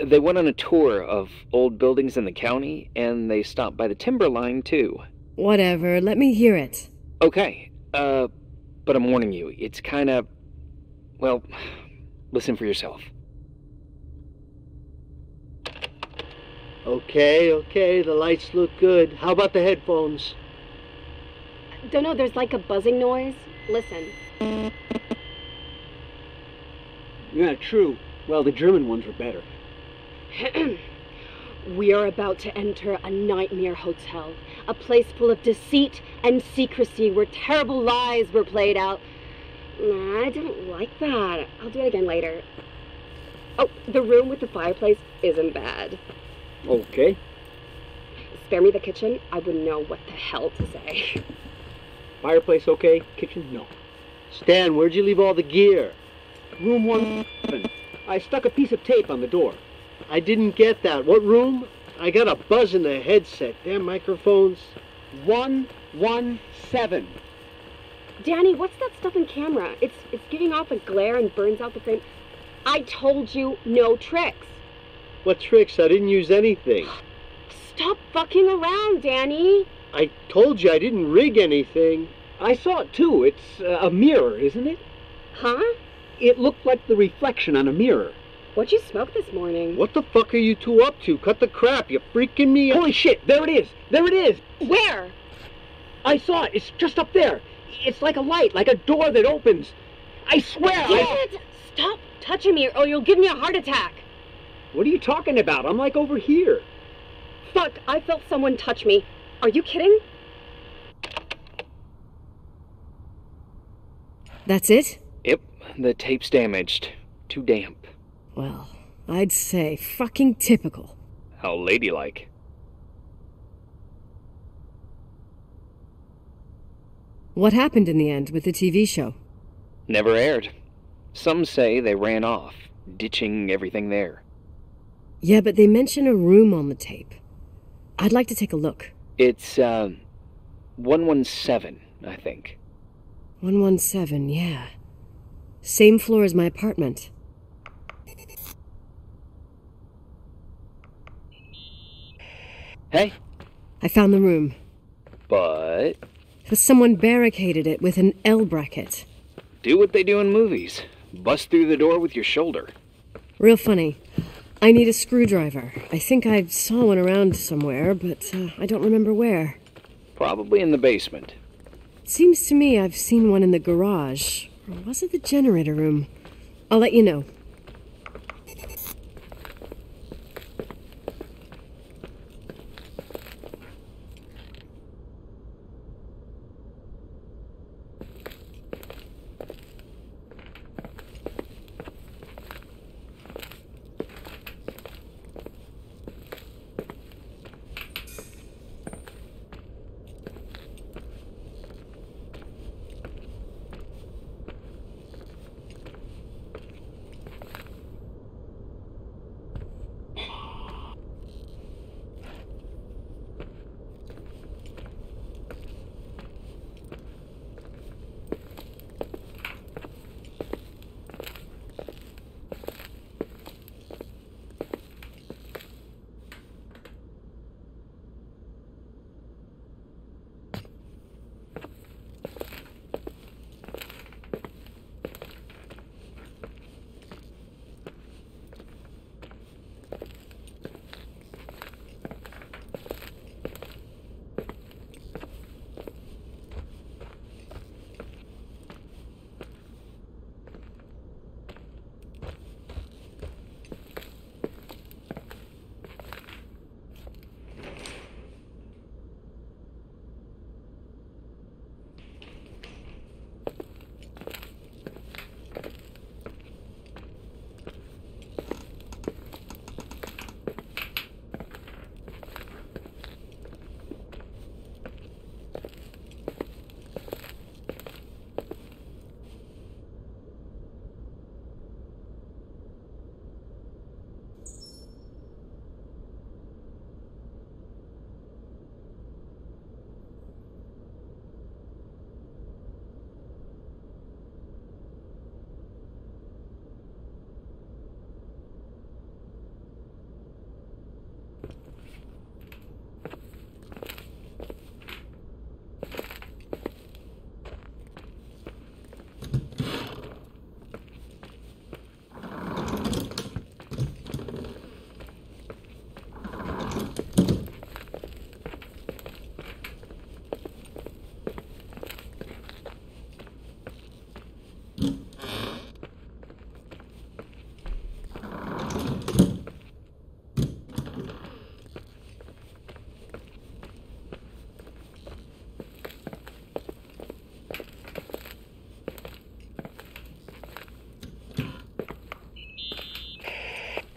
they went on a tour of old buildings in the county, and they stopped by the Timberline, too. Whatever. Let me hear it. Okay. But I'm warning you, it's kind of... Well, listen for yourself. Okay, the lights look good. How about the headphones? Don't know, there's like a buzzing noise. Listen. Yeah, true. Well, the German ones were better. We are about to enter a nightmare hotel. A place full of deceit and secrecy where terrible lies were played out. Nah, I didn't like that. I'll do it again later. Oh, the room with the fireplace isn't bad. Okay. Spare me the kitchen. I wouldn't know what the hell to say. Fireplace okay, kitchen no. Stan, where'd you leave all the gear? Room 1. I stuck a piece of tape on the door. I didn't get that. What room? I got a buzz in the headset. Damn microphones. 117. Danny, what's that stuff in camera? It's giving off a glare and burns out the frame. I told you, no tricks. What tricks? I didn't use anything. Stop fucking around, Danny. I told you I didn't rig anything. I saw it too. It's a mirror, isn't it? Huh? It looked like the reflection on a mirror. What'd you smoke this morning? What the fuck are you two up to? Cut the crap. You're freaking me out. Holy shit, there it is. There it is. Where? I saw it. It's just up there. It's like a light, like a door that opens. I swear! Stop touching me or you'll give me a heart attack. What are you talking about? I'm like over here. Fuck, I felt someone touch me. Are you kidding? That's it? Yep. The tape's damaged. Too damp. Well, I'd say fucking typical. How ladylike. What happened in the end with the TV show? Never aired. Some say they ran off, ditching everything there. Yeah, but they mention a room on the tape. I'd like to take a look. It's, 117, I think. 117, yeah. Same floor as my apartment. Hey? I found the room. But? But someone barricaded it with an L bracket. Do what they do in movies. Bust through the door with your shoulder. Real funny. I need a screwdriver. I think I saw one around somewhere, but I don't remember where. Probably in the basement. It seems to me I've seen one in the garage. Or was it the generator room? I'll let you know.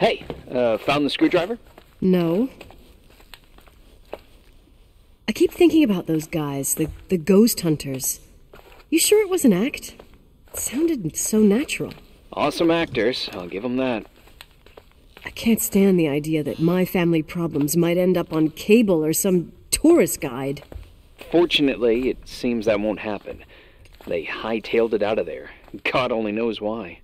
Hey, found the screwdriver? No. I keep thinking about those guys, the ghost hunters. You sure it was an act? It sounded so natural. Awesome actors, I'll give them that. I can't stand the idea that my family problems might end up on cable or some tourist guide. Fortunately, it seems that won't happen. They hightailed it out of there. God only knows why.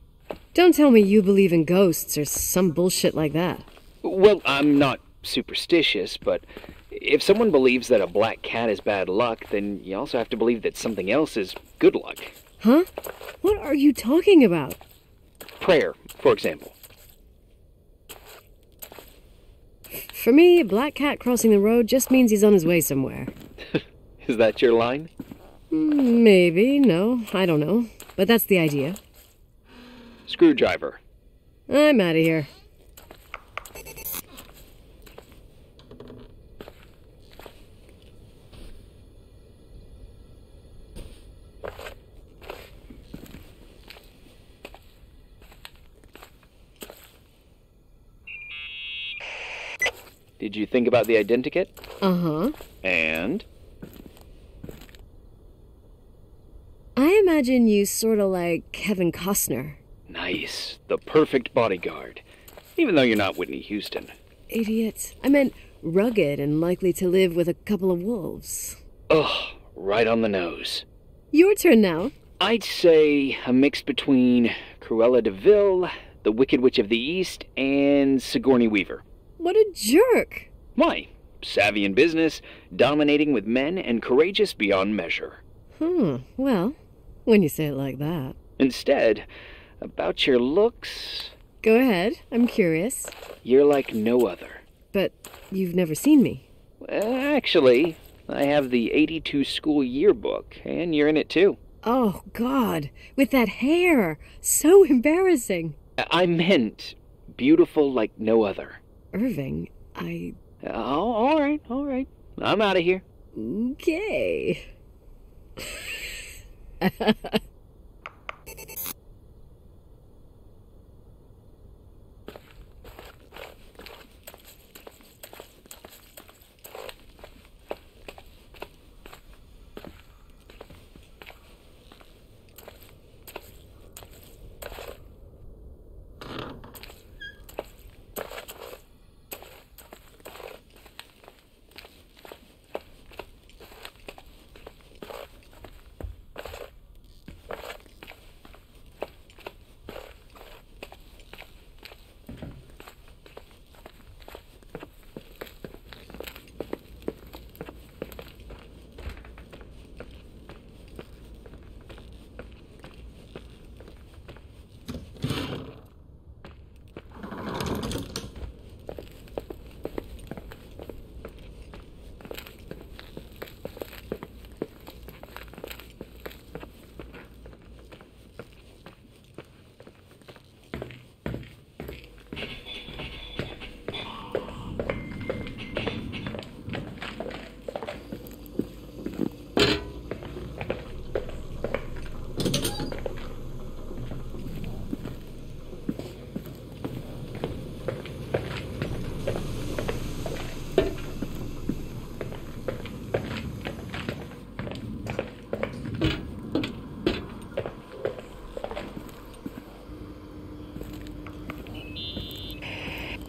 Don't tell me you believe in ghosts or some bullshit like that. Well, I'm not superstitious, but if someone believes that a black cat is bad luck, then you also have to believe that something else is good luck. Huh? What are you talking about? Prayer, for example. For me, a black cat crossing the road just means he's on his way somewhere. Is that your line? Maybe, no, I don't know. But that's the idea. Screwdriver. I'm out of here. Did you think about the identikit? Uh-huh. And? I imagine you sort of like Kevin Costner. Nice. The perfect bodyguard. Even though you're not Whitney Houston. Idiot. I meant rugged and likely to live with a couple of wolves. Ugh. Right on the nose. Your turn now. I'd say a mix between Cruella de Vil, The Wicked Witch of the East, and Sigourney Weaver. What a jerk! Why? Savvy in business, dominating with men, and courageous beyond measure. Hmm, well, when you say it like that. Instead, about your looks... Go ahead, I'm curious. You're like no other. But you've never seen me. Well, actually, I have the 82 school yearbook, and you're in it too. Oh, God, with that hair! So embarrassing! I meant beautiful like no other. Irving, I... Oh, all right. I'm out of here. Okay.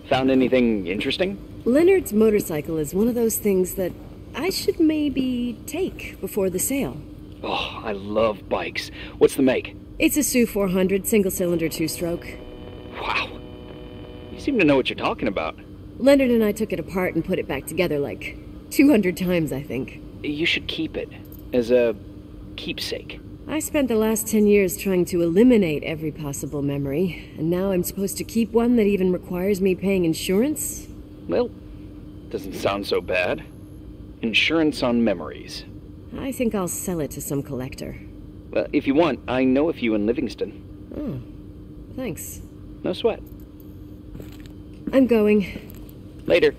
Found anything interesting? Leonard's motorcycle is one of those things that I should maybe take before the sale. Oh, I love bikes. What's the make? It's a Su 400, single-cylinder, two-stroke. Wow. You seem to know what you're talking about. Leonard and I took it apart and put it back together like 200 times, I think. You should keep it as a keepsake. I spent the last 10 years trying to eliminate every possible memory, and now I'm supposed to keep one that even requires me paying insurance? Well, doesn't sound so bad. Insurance on memories. I think I'll sell it to some collector. Well, if you want, I know a few in Livingston. Oh, thanks. No sweat. I'm going. Later.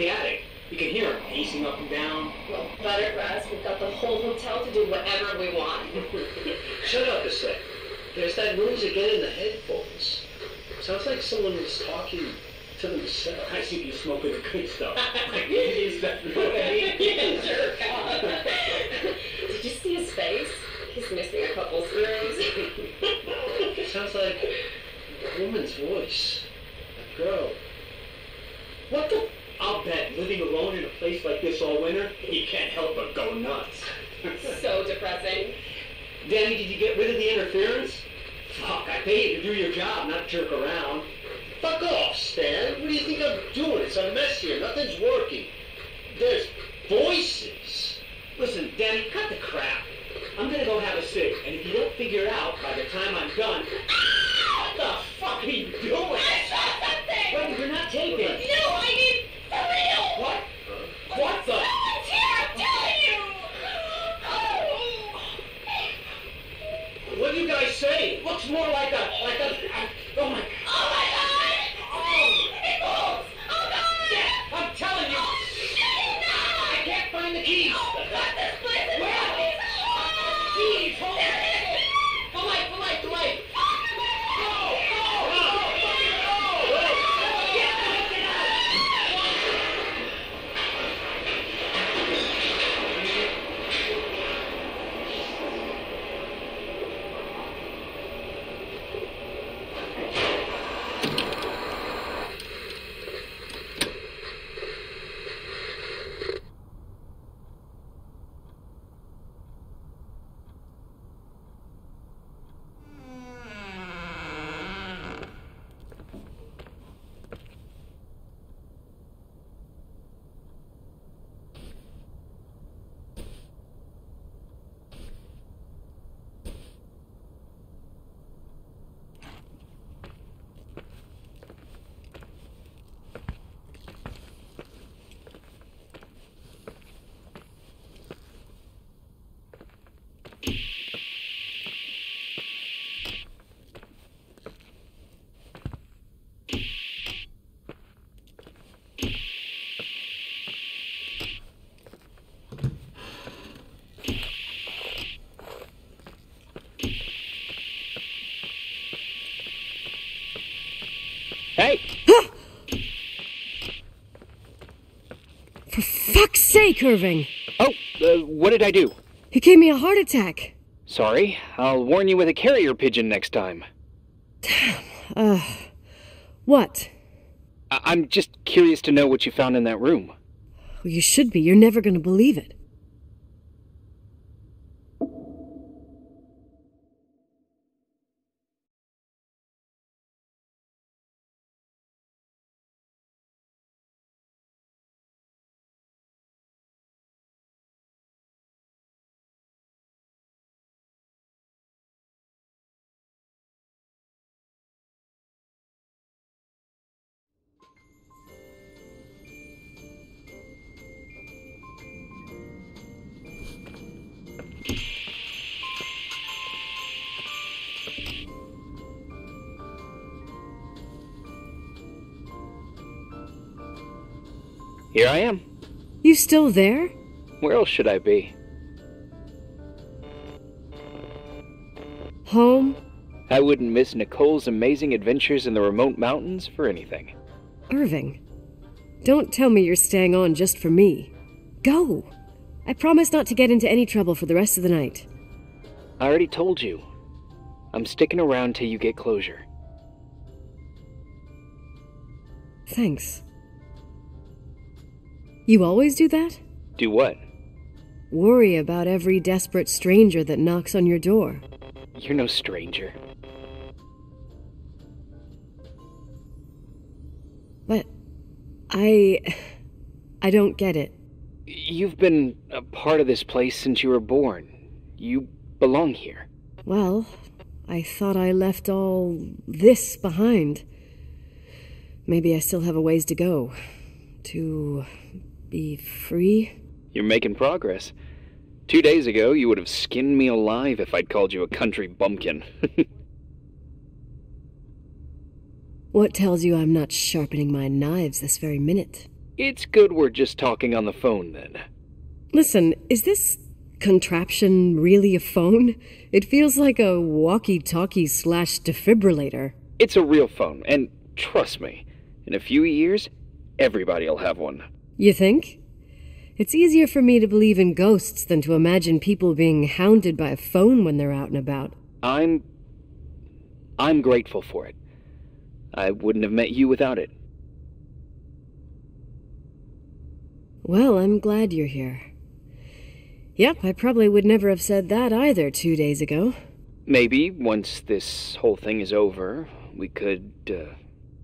the attic. You can hear him pacing up and down. Well, butter us. We've got the whole hotel to do whatever we want. Shut up a sec. There's that noise again in the headphones. Sounds like someone is talking to themselves. I think you're smoking the good stuff. Is that right? Yeah, sure. Did you see his face? He's missing a couple screws. Sounds like a woman's voice. A girl. What the... I'll bet living alone in a place like this all winter, you can't help but go nuts. So depressing. Danny, did you get rid of the interference? Fuck, I paid you to do your job, not jerk around. Fuck off, Stan. What do you think I'm doing? It's a mess here. Nothing's working. There's voices. Listen, Danny, cut the crap. I'm gonna go have a cig, and if you don't figure it out by the time I'm done... What the fuck are you doing? I saw something! Well, you're not taking it. No, I didn't. For real! What? What the? Someone's here, I'm telling you! Oh. What do you guys say? It looks more like a oh my God! Oh my God! Oh! It moves! Oh God! Yeah, I'm telling you! Oh, shit, no! I can't find the keys! Oh, what this place is! Where are these? Keys! Hold on! The light! For fuck's sake, Irving! Oh, what did I do? He gave me a heart attack. Sorry, I'll warn you with a carrier pigeon next time. Damn, what? I'm just curious to know what you found in that room. Oh, you should be, you're never gonna believe it. Here I am. You still there? Where else should I be? Home? I wouldn't miss Nicole's amazing adventures in the remote mountains for anything. Irving, don't tell me you're staying on just for me. Go! I promise not to get into any trouble for the rest of the night. I already told you. I'm sticking around till you get closure. Thanks. You always do that? Do what? Worry about every desperate stranger that knocks on your door. You're no stranger. But... I don't get it. You've been a part of this place since you were born. You belong here. Well, I thought I left all this behind. Maybe I still have a ways to go. To... be free? You're making progress. 2 days ago, you would have skinned me alive if I'd called you a country bumpkin. What tells you I'm not sharpening my knives this very minute? It's good we're just talking on the phone, then. Listen, is this contraption really a phone? It feels like a walkie-talkie / defibrillator. It's a real phone, and trust me, in a few years, everybody'll have one. You think? It's easier for me to believe in ghosts than to imagine people being hounded by a phone when they're out and about. I'm grateful for it. I wouldn't have met you without it. Well, I'm glad you're here. Yep, I probably would never have said that either 2 days ago. Maybe, once this whole thing is over, we could,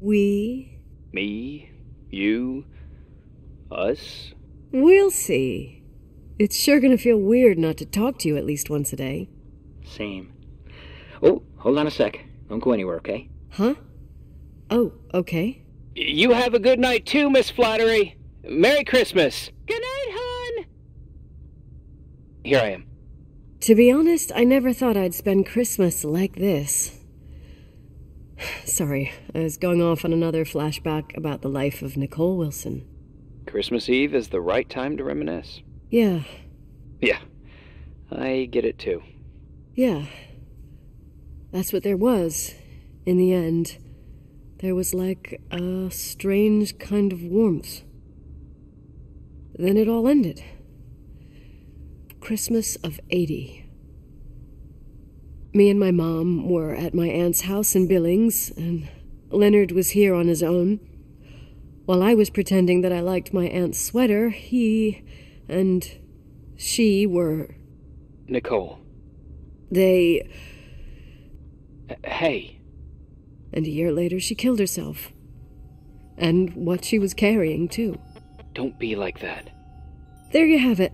We? Me? You? Us? We'll see. It's sure gonna feel weird not to talk to you at least once a day. Same. Oh, hold on a sec. Don't go anywhere, okay? Huh? Oh, okay. You have a good night too, Miss Flattery. Merry Christmas. Good night, hon. Here I am. To be honest, I never thought I'd spend Christmas like this. Sorry, I was going off on another flashback about the life of Nicole Wilson. Christmas Eve is the right time to reminisce. Yeah. Yeah. I get it too. Yeah. That's what there was, in the end. There was like a strange kind of warmth. Then it all ended. Christmas of '80. Me and my mom were at my aunt's house in Billings, and Leonard was here on his own. While I was pretending that I liked my aunt's sweater, he and she were... Nicole. They... Hey. And a year later, she killed herself. And what she was carrying, too. Don't be like that. There you have it.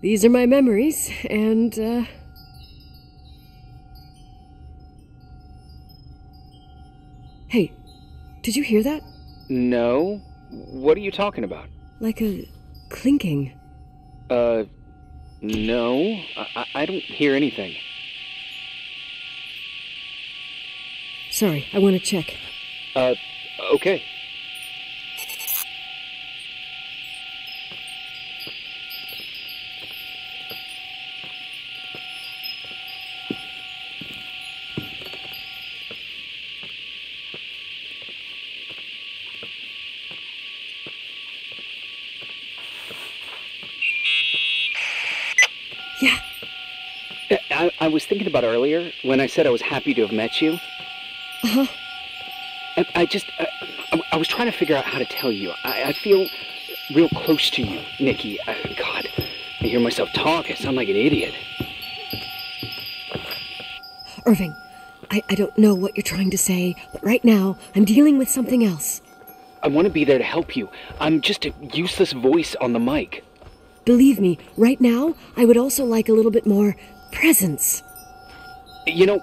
These are my memories, and, Hey, did you hear that? No. What are you talking about? Like a clinking. No. I don't hear anything. Sorry, I want to check. Okay. Yeah. I was thinking about earlier, when I said I was happy to have met you. Uh-huh. I was trying to figure out how to tell you. I feel real close to you, Nikki. God, I hear myself talk. I sound like an idiot. Irving, I don't know what you're trying to say, but right now I'm dealing with something else. I want to be there to help you. I'm just a useless voice on the mic. Believe me, right now I would also like a little bit more presence. You know...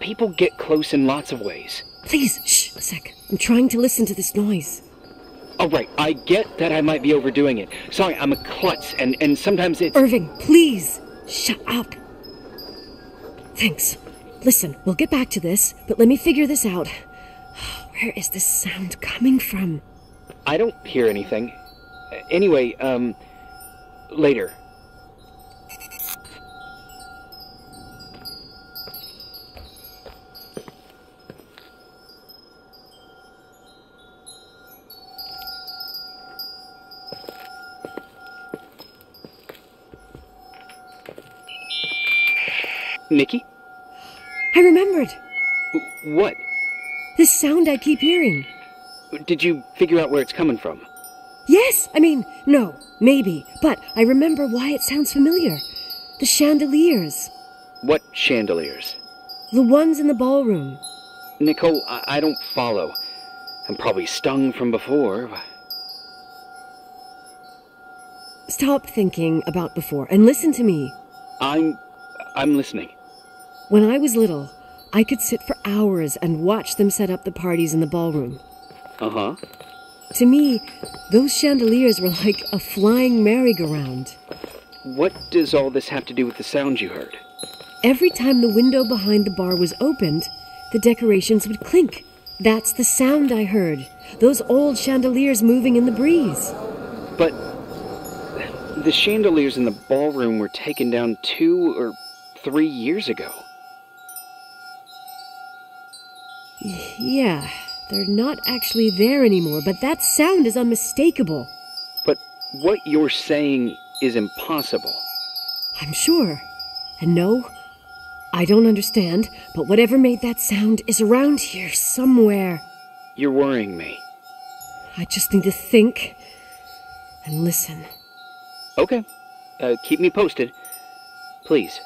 people get close in lots of ways. Please, shh, a sec. I'm trying to listen to this noise. All right, I get that I might be overdoing it. Sorry, I'm a klutz, and sometimes it's... Irving, please, shut up. Thanks. Listen, we'll get back to this, but let me figure this out. Where is this sound coming from? I don't hear anything. Anyway, later. Nikki? I remembered. What? This sound I keep hearing. Did you figure out where it's coming from? Yes! I mean, no, maybe. But I remember why it sounds familiar. The chandeliers. What chandeliers? The ones in the ballroom. Nicole, I don't follow. I'm probably stung from before. Stop thinking about before and listen to me. I'm listening. When I was little, I could sit for hours and watch them set up the parties in the ballroom. Uh-huh. To me, those chandeliers were like a flying merry-go-round. What does all this have to do with the sound you heard? Every time the window behind the bar was opened, the decorations would clink. That's the sound I heard. Those old chandeliers moving in the breeze. But the chandeliers in the ballroom were taken down 2 or 3 years ago. Yeah, they're not actually there anymore, but that sound is unmistakable. But what you're saying is impossible. I'm sure. And no, I don't understand, but whatever made that sound is around here somewhere. You're worrying me. I just need to think and listen. Okay. Keep me posted, please.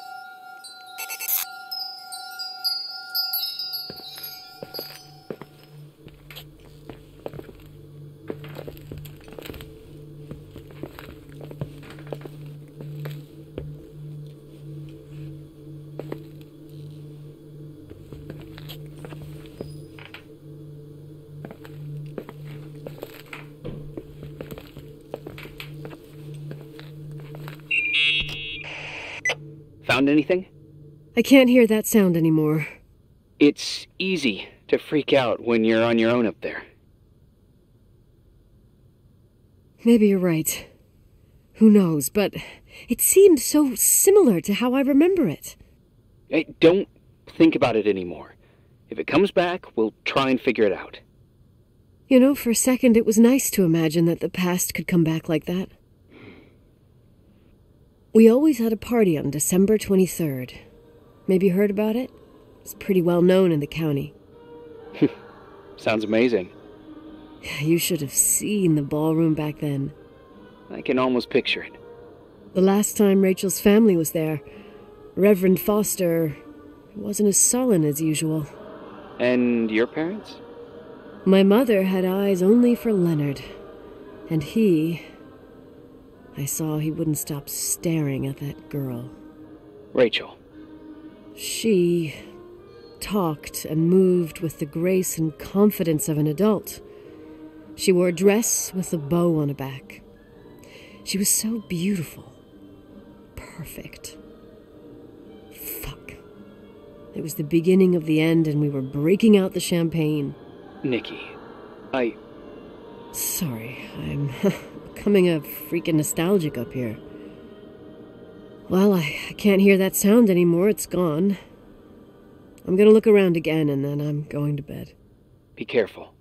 Found anything? I can't hear that sound anymore. It's easy to freak out when you're on your own up there. Maybe you're right. Who knows, but it seemed so similar to how I remember it. Hey, don't think about it anymore. If it comes back, we'll try and figure it out. You know, for a second it was nice to imagine that the past could come back like that. We always had a party on December 23rd. Maybe you heard about it? It's pretty well known in the county. Sounds amazing. You should have seen the ballroom back then. I can almost picture it. The last time Rachel's family was there, Reverend Foster wasn't as sullen as usual. And your parents? My mother had eyes only for Leonard, and he... I saw he wouldn't stop staring at that girl. Rachel. She talked and moved with the grace and confidence of an adult. She wore a dress with a bow on her back. She was so beautiful. Perfect. Fuck. It was the beginning of the end and we were breaking out the champagne. Nikki, I... Sorry, I'm... becoming a freaking nostalgic up here. Well, I can't hear that sound anymore. It's gone. I'm gonna look around again and then I'm going to bed. Be careful.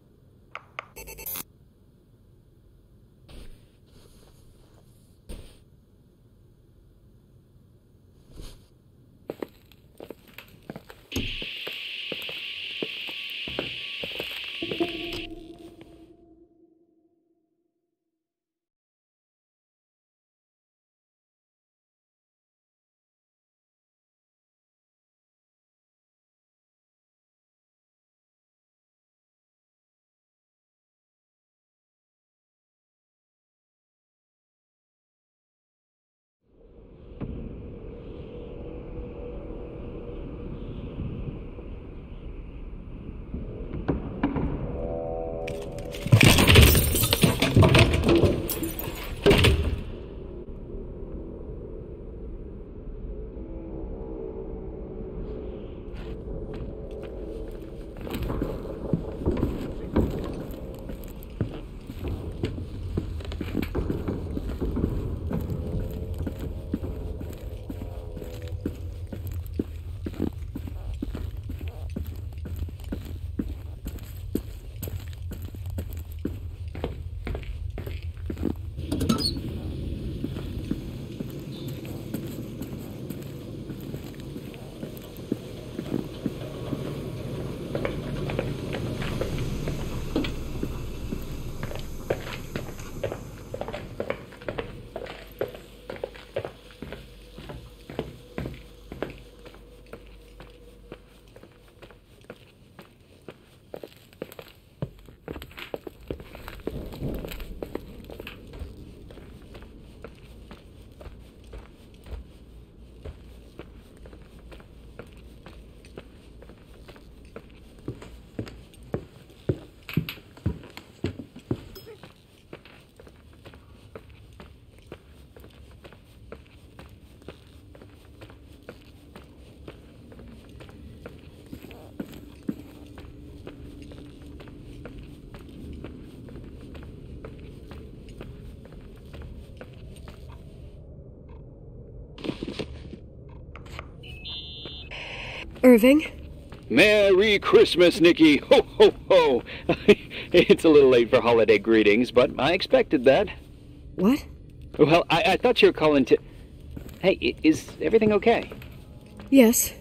Irving? Merry Christmas, Nikki. Ho, ho, ho. It's a little late for holiday greetings, but I expected that. What? Well, I thought you were calling to... Hey, is everything okay? Yes.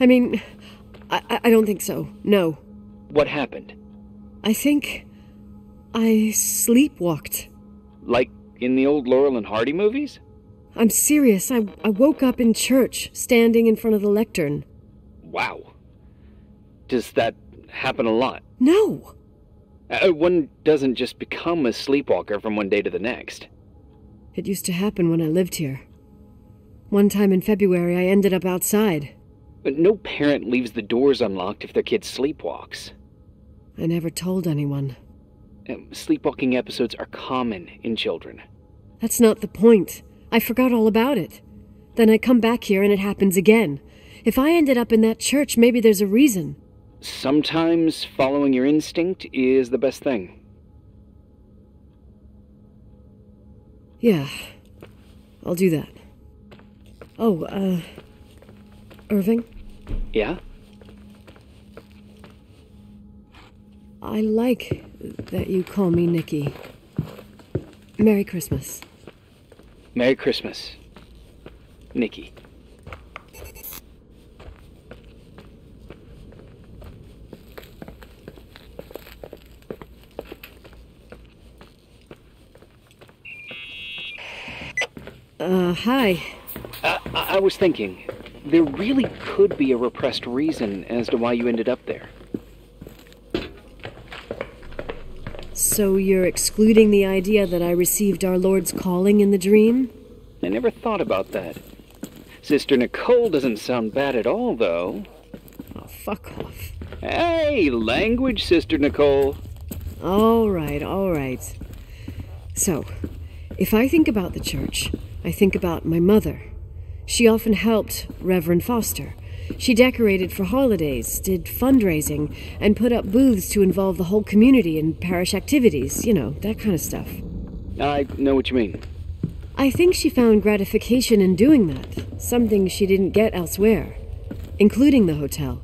I mean, I don't think so. No. What happened? I think I sleepwalked. Like in the old Laurel and Hardy movies? I'm serious. I woke up in church, standing in front of the lectern. Wow. Does that happen a lot? No. One doesn't just become a sleepwalker from one day to the next. It used to happen when I lived here. One time in February, I ended up outside. But no parent leaves the doors unlocked if their kid sleepwalks. I never told anyone. Sleepwalking episodes are common in children. That's not the point. I forgot all about it. Then I come back here and it happens again. If I ended up in that church, maybe there's a reason. Sometimes following your instinct is the best thing. Yeah, I'll do that. Oh, Irving? Yeah? I like that you call me Nikki. Merry Christmas. Merry Christmas, Nikki. Hi. I was thinking, there really could be a repressed reason as to why you ended up there. So you're excluding the idea that I received our Lord's calling in the dream? I never thought about that. Sister Nicole doesn't sound bad at all, though. Oh, fuck off. Hey, language, Sister Nicole. All right, all right. So, if I think about the church, I think about my mother. She often helped Reverend Foster. She decorated for holidays, did fundraising, and put up booths to involve the whole community in parish activities, you know, that kind of stuff. I know what you mean. I think she found gratification in doing that, something she didn't get elsewhere, including the hotel.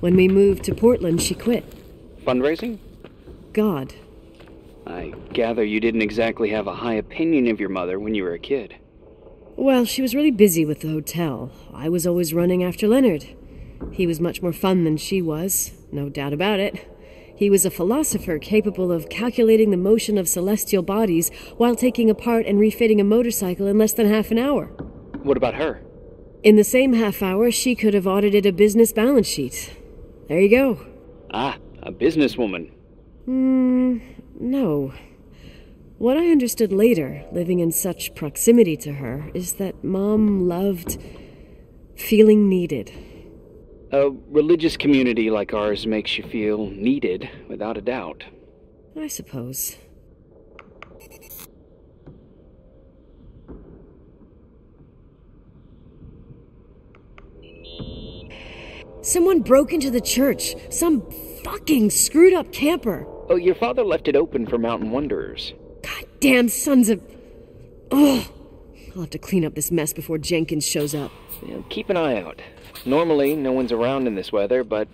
When we moved to Portland, she quit. Fundraising? God. I gather you didn't exactly have a high opinion of your mother when you were a kid. Well, she was really busy with the hotel. I was always running after Leonard. He was much more fun than she was, no doubt about it. He was a philosopher capable of calculating the motion of celestial bodies while taking apart and refitting a motorcycle in less than half an hour. What about her? In the same half hour, she could have audited a business balance sheet. There you go. Ah, a businesswoman. No. What I understood later, living in such proximity to her, is that Mom loved feeling needed. A religious community like ours makes you feel needed, without a doubt. I suppose. Someone broke into the church. Some fucking screwed-up camper. Oh, your father left it open for mountain wanderers. Goddamn sons of... Ugh! I'll have to clean up this mess before Jenkins shows up. Yeah, keep an eye out. Normally, no one's around in this weather, but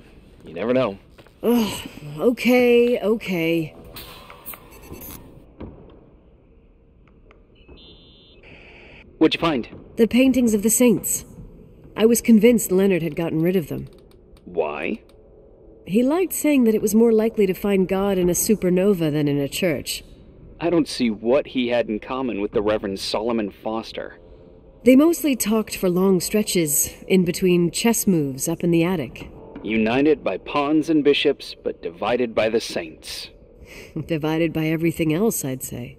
you never know. Ugh, okay, okay. What'd you find? The paintings of the saints. I was convinced Leonard had gotten rid of them. Why? He liked saying that it was more likely to find God in a supernova than in a church. I don't see what he had in common with the Reverend Solomon Foster. They mostly talked for long stretches in between chess moves up in the attic. United by pawns and bishops, but divided by the saints. Divided by everything else, I'd say.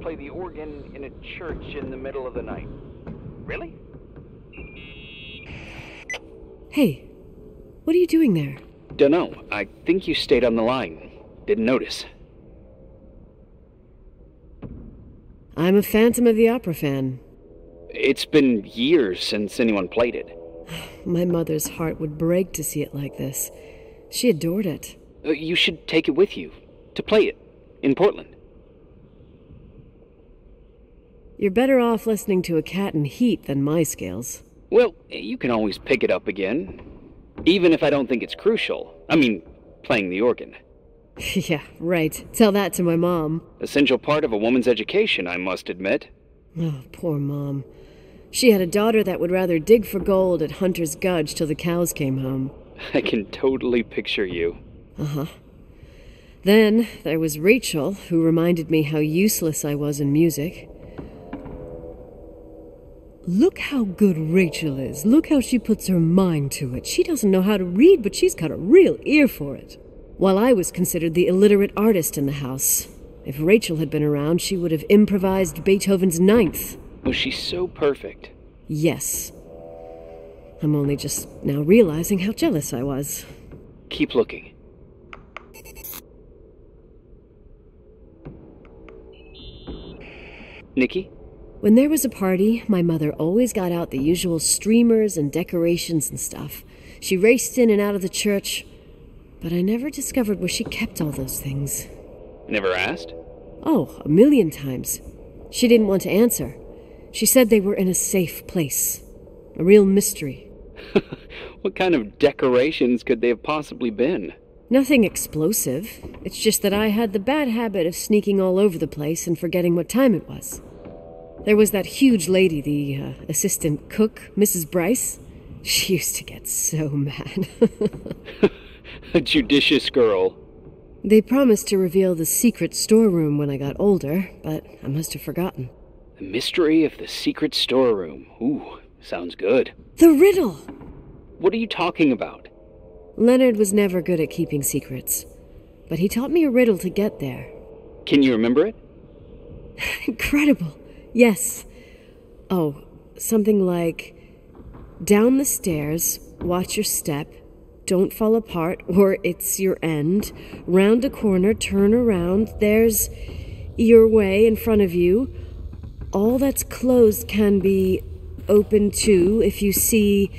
Play the organ in a church in the middle of the night. Really? Hey, what are you doing there? Dunno. I think you stayed on the line. Didn't notice. I'm a Phantom of the Opera fan. It's been years since anyone played it. My mother's heart would break to see it like this. She adored it. You should take it with you to play it in Portland. You're better off listening to a cat in heat than my scales. Well, you can always pick it up again, even if I don't think it's crucial. I mean, playing the organ. Yeah, right. Tell that to my mom. Essential part of a woman's education, I must admit. Oh, poor Mom. She had a daughter that would rather dig for gold at Hunter's Gudge till the cows came home. I can totally picture you. Uh-huh. Then there was Rachel, who reminded me how useless I was in music. Look how good Rachel is. Look how she puts her mind to it. She doesn't know how to read, but she's got a real ear for it. While I was considered the illiterate artist in the house. If Rachel had been around, she would have improvised Beethoven's Ninth. Was she so perfect? Yes. I'm only just now realizing how jealous I was. Keep looking. Nikki? When there was a party, my mother always got out the usual streamers and decorations and stuff. She raced in and out of the church, but I never discovered where she kept all those things. Never asked? Oh, a million times. She didn't want to answer. She said they were in a safe place. A real mystery. What kind of decorations could they have possibly been? Nothing explosive. It's just that I had the bad habit of sneaking all over the place and forgetting what time it was. There was that huge lady, the assistant cook, Mrs. Bryce. She used to get so mad. A judicious girl. They promised to reveal the secret storeroom when I got older, but I must have forgotten. The mystery of the secret storeroom. Ooh, sounds good. The riddle! What are you talking about? Leonard was never good at keeping secrets, but he taught me a riddle to get there. Can you remember it? Incredible. Yes. Oh, something like, down the stairs, watch your step, don't fall apart, or it's your end. Round a corner, turn around, there's your way in front of you. All that's closed can be opened too, if you see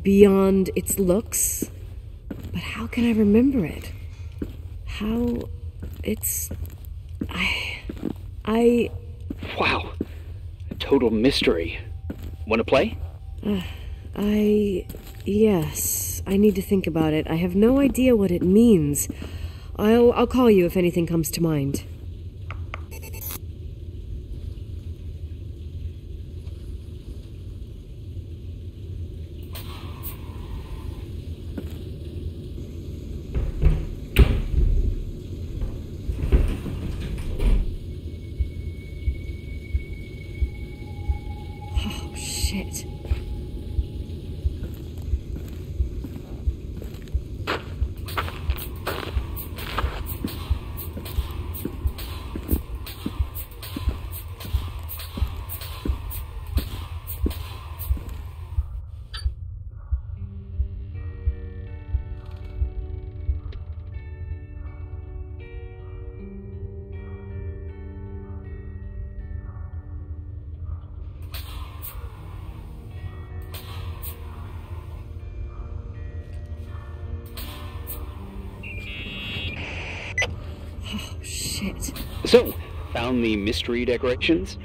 beyond its looks. But how can I remember it? How... it's... I... Wow. A total mystery. Want to play? Yes, I need to think about it. I have no idea what it means. I'll call you if anything comes to mind. Oh, shit. So, found the mystery decorations?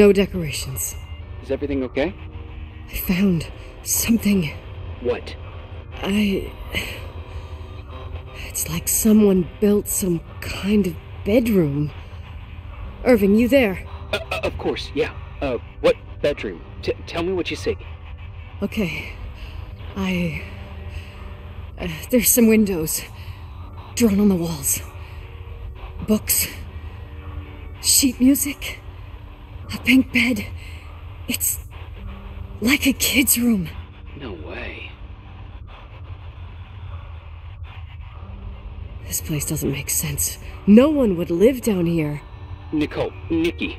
No decorations. Is everything okay? I found something. What? It's like someone built some kind of bedroom. Irving, you there? Of course, yeah. What bedroom? Tell me what you see. Okay. There's some windows. Drawn on the walls. Books. Sheet music. A pink bed. It's like a kid's room. No way. This place doesn't make sense. No one would live down here. Nicole, Nikki,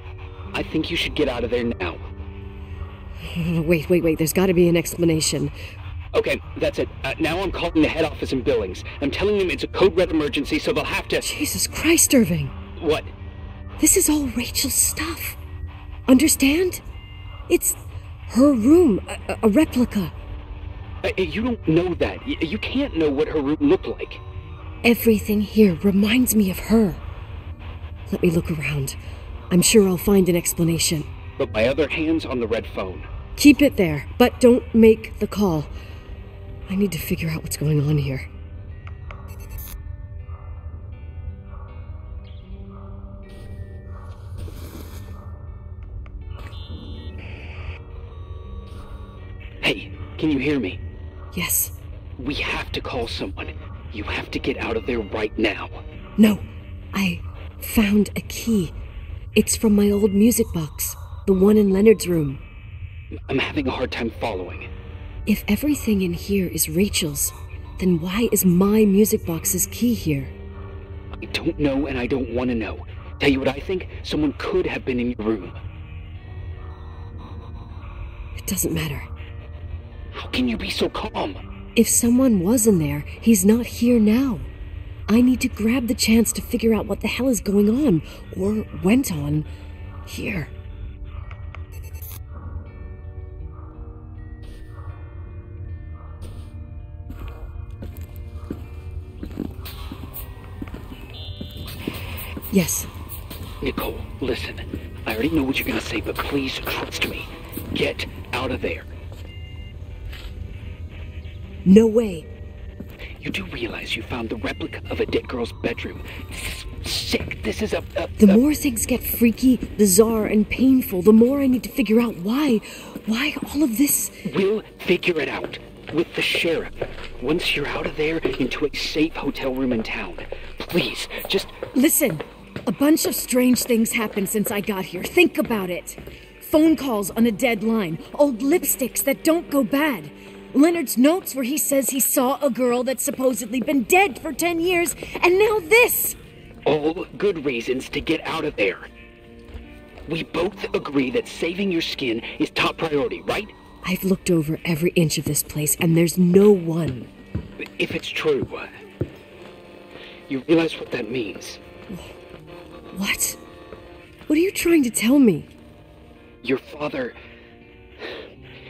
I think you should get out of there now. Wait. There's got to be an explanation. Okay, that's it. Now I'm calling the head office in Billings. I'm telling them it's a code red emergency, so they'll have to... Jesus Christ, Irving. What? This is all Rachel's stuff. Understand? It's her room, a replica. You don't know that. You can't know what her room looked like. Everything here reminds me of her. Let me look around. I'm sure I'll find an explanation. But my other hand's on the red phone. Keep it there, but don't make the call. I need to figure out what's going on here. Hey, can you hear me? Yes. We have to call someone. You have to get out of there right now. No, I found a key. It's from my old music box, the one in Leonard's room. I'm having a hard time following. If everything in here is Rachel's, then why is my music box's key here? I don't know, and I don't want to know. Tell you what I think, someone could have been in your room. It doesn't matter. How can you be so calm? If someone was in there, he's not here now. I need to grab the chance to figure out what the hell is going on, or went on, here. Yes. Nicole, listen. I already know what you're gonna say, but please trust me. Get out of there. No way. You do realize you found the replica of a dead girl's bedroom. This is sick. This is the more things get freaky, bizarre, and painful, the more I need to figure out why. Why all of this? We'll figure it out. With the sheriff. Once you're out of there, into a safe hotel room in town. Please, just... Listen. A bunch of strange things happened since I got here. Think about it. Phone calls on a dead line. Old lipsticks that don't go bad. Leonard's notes where he says he saw a girl that's supposedly been dead for 10 years, and now this! All good reasons to get out of there. We both agree that saving your skin is top priority, right? I've looked over every inch of this place, and there's no one. If it's true, you realize what that means? What? What are you trying to tell me? Your father...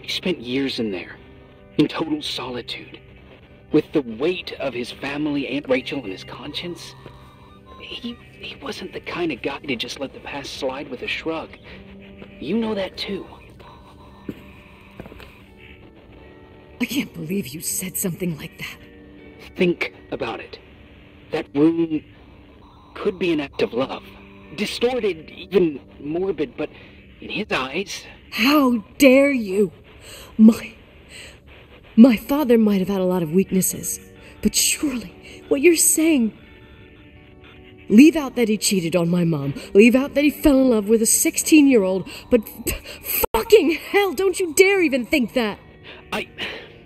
He spent years in there. In total solitude, with the weight of his family, Aunt Rachel, and his conscience, he wasn't the kind of guy to just let the past slide with a shrug. You know that too. I can't believe you said something like that. Think about it. That room could be an act of love. Distorted, even morbid, but in his eyes... How dare you! My father might have had a lot of weaknesses, but surely what you're saying... Leave out that he cheated on my mom. Leave out that he fell in love with a 16-year-old, but fucking hell, don't you dare even think that!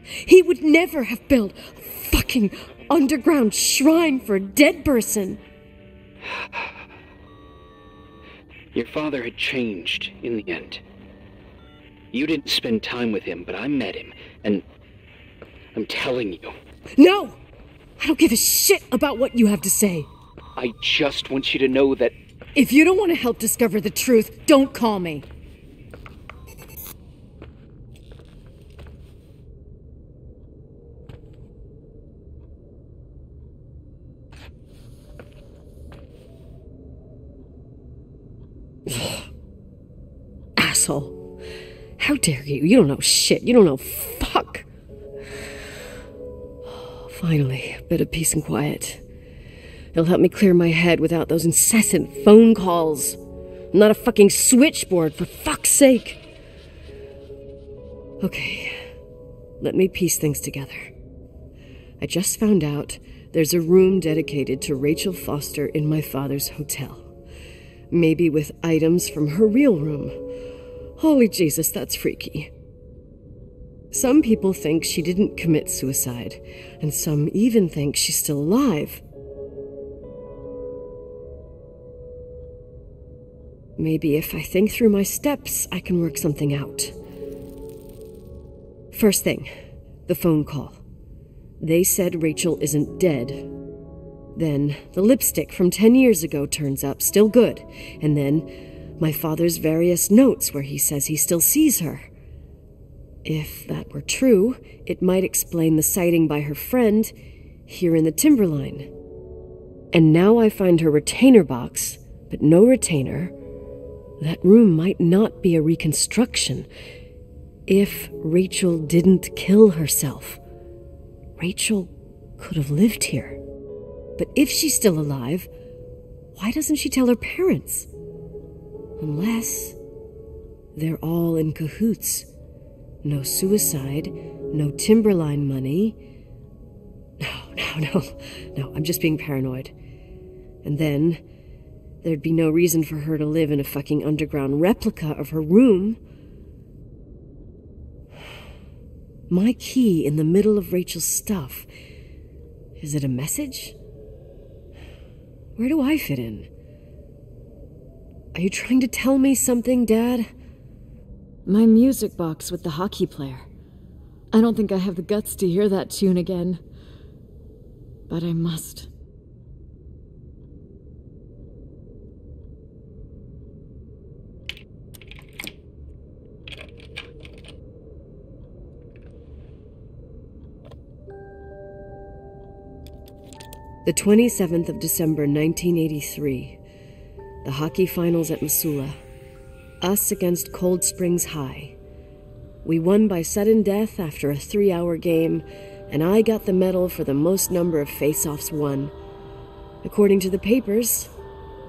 He would never have built a fucking underground shrine for a dead person. Your father had changed in the end. You didn't spend time with him, but I met him, and... I'm telling you. No! I don't give a shit about what you have to say. I just want you to know that... If you don't want to help discover the truth, don't call me. Asshole. How dare you? You don't know shit. You don't know fuck. Finally, a bit of peace and quiet. It'll help me clear my head without those incessant phone calls. I'm not a fucking switchboard, for fuck's sake. Okay, let me piece things together. I just found out there's a room dedicated to Rachel Foster in my father's hotel. Maybe with items from her real room. Holy Jesus, that's freaky. Some people think she didn't commit suicide, and some even think she's still alive. Maybe if I think through my steps, I can work something out. First thing, the phone call. They said Rachel isn't dead. Then, the lipstick from 10 years ago turns up still good, and then my father's various notes where he says he still sees her. If that were true, it might explain the sighting by her friend here in the Timberline. And now I find her retainer box, but no retainer. That room might not be a reconstruction. If Rachel didn't kill herself, Rachel could have lived here. But if she's still alive, why doesn't she tell her parents? Unless they're all in cahoots. No suicide, no Timberline money. No, I'm just being paranoid. And then, there'd be no reason for her to live in a fucking underground replica of her room. My key in the middle of Rachel's stuff. Is it a message? Where do I fit in? Are you trying to tell me something, Dad? My music box with the hockey player. I don't think I have the guts to hear that tune again. But I must. The 27th of December, 1983. The hockey finals at Missoula. Us against Cold Springs High. We won by sudden death after a 3-hour game, and I got the medal for the most number of face-offs won. According to the papers,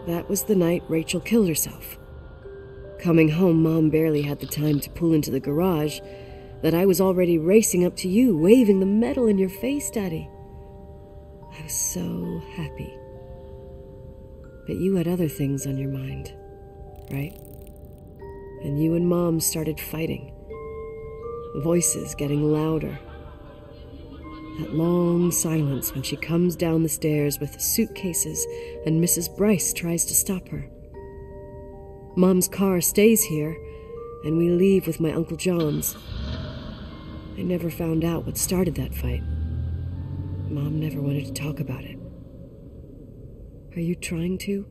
that was the night Rachel killed herself. Coming home, Mom barely had the time to pull into the garage, that I was already racing up to you, waving the medal in your face, Daddy. I was so happy. But you had other things on your mind, right? And you and Mom started fighting. Voices getting louder. That long silence when she comes down the stairs with the suitcases and Mrs. Bryce tries to stop her. Mom's car stays here, and we leave with my Uncle John's. I never found out what started that fight. Mom never wanted to talk about it. Are you trying to,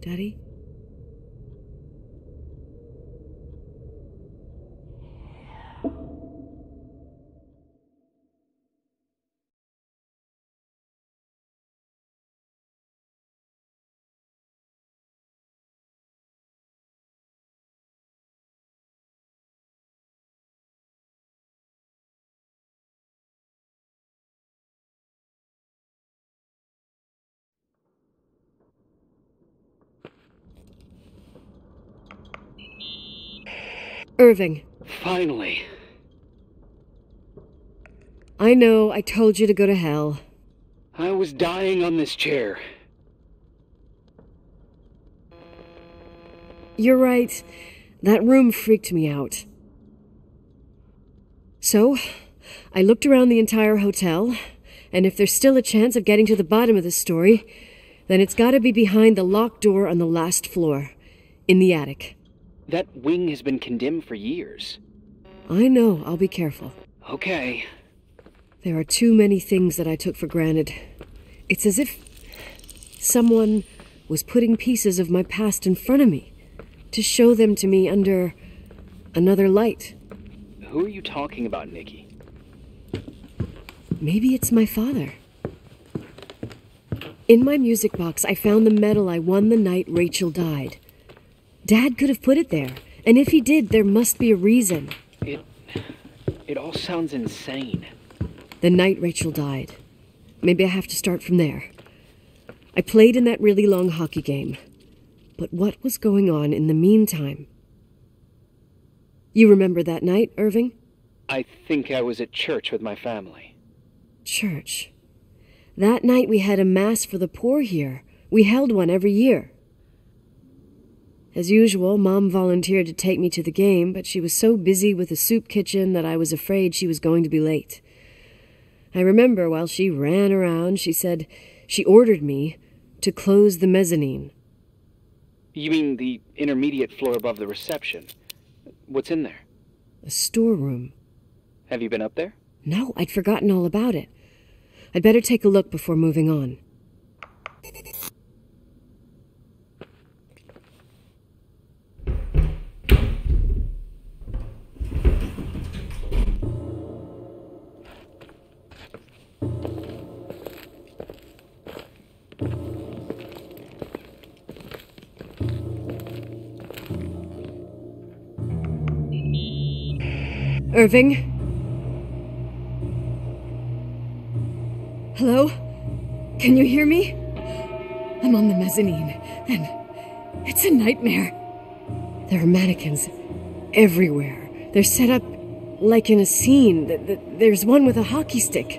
Daddy? Irving. Finally. I know, I told you to go to hell. I was dying on this chair. You're right. That room freaked me out. So, I looked around the entire hotel, and if there's still a chance of getting to the bottom of this story, then it's gotta be behind the locked door on the last floor, in the attic. That wing has been condemned for years. I know. I'll be careful. Okay. There are too many things that I took for granted. It's as if someone was putting pieces of my past in front of me to show them to me under another light. Who are you talking about, Nikki? Maybe it's my father. In my music box, I found the medal I won the night Rachel died. Dad could have put it there, and if he did, there must be a reason. It all sounds insane. The night Rachel died. Maybe I have to start from there. I played in that really long hockey game. But what was going on in the meantime? You remember that night, Irving? I think I was at church with my family. Church? That night we had a mass for the poor here. We held one every year. As usual, Mom volunteered to take me to the game, but she was so busy with the soup kitchen that I was afraid she was going to be late. I remember while she ran around, she said she ordered me to close the mezzanine. You mean the intermediate floor above the reception? What's in there? A storeroom. Have you been up there? No, I'd forgotten all about it. I'd better take a look before moving on. Irving? Hello? Can you hear me? I'm on the mezzanine, and it's a nightmare. There are mannequins everywhere. They're set up like in a scene. There's one with a hockey stick.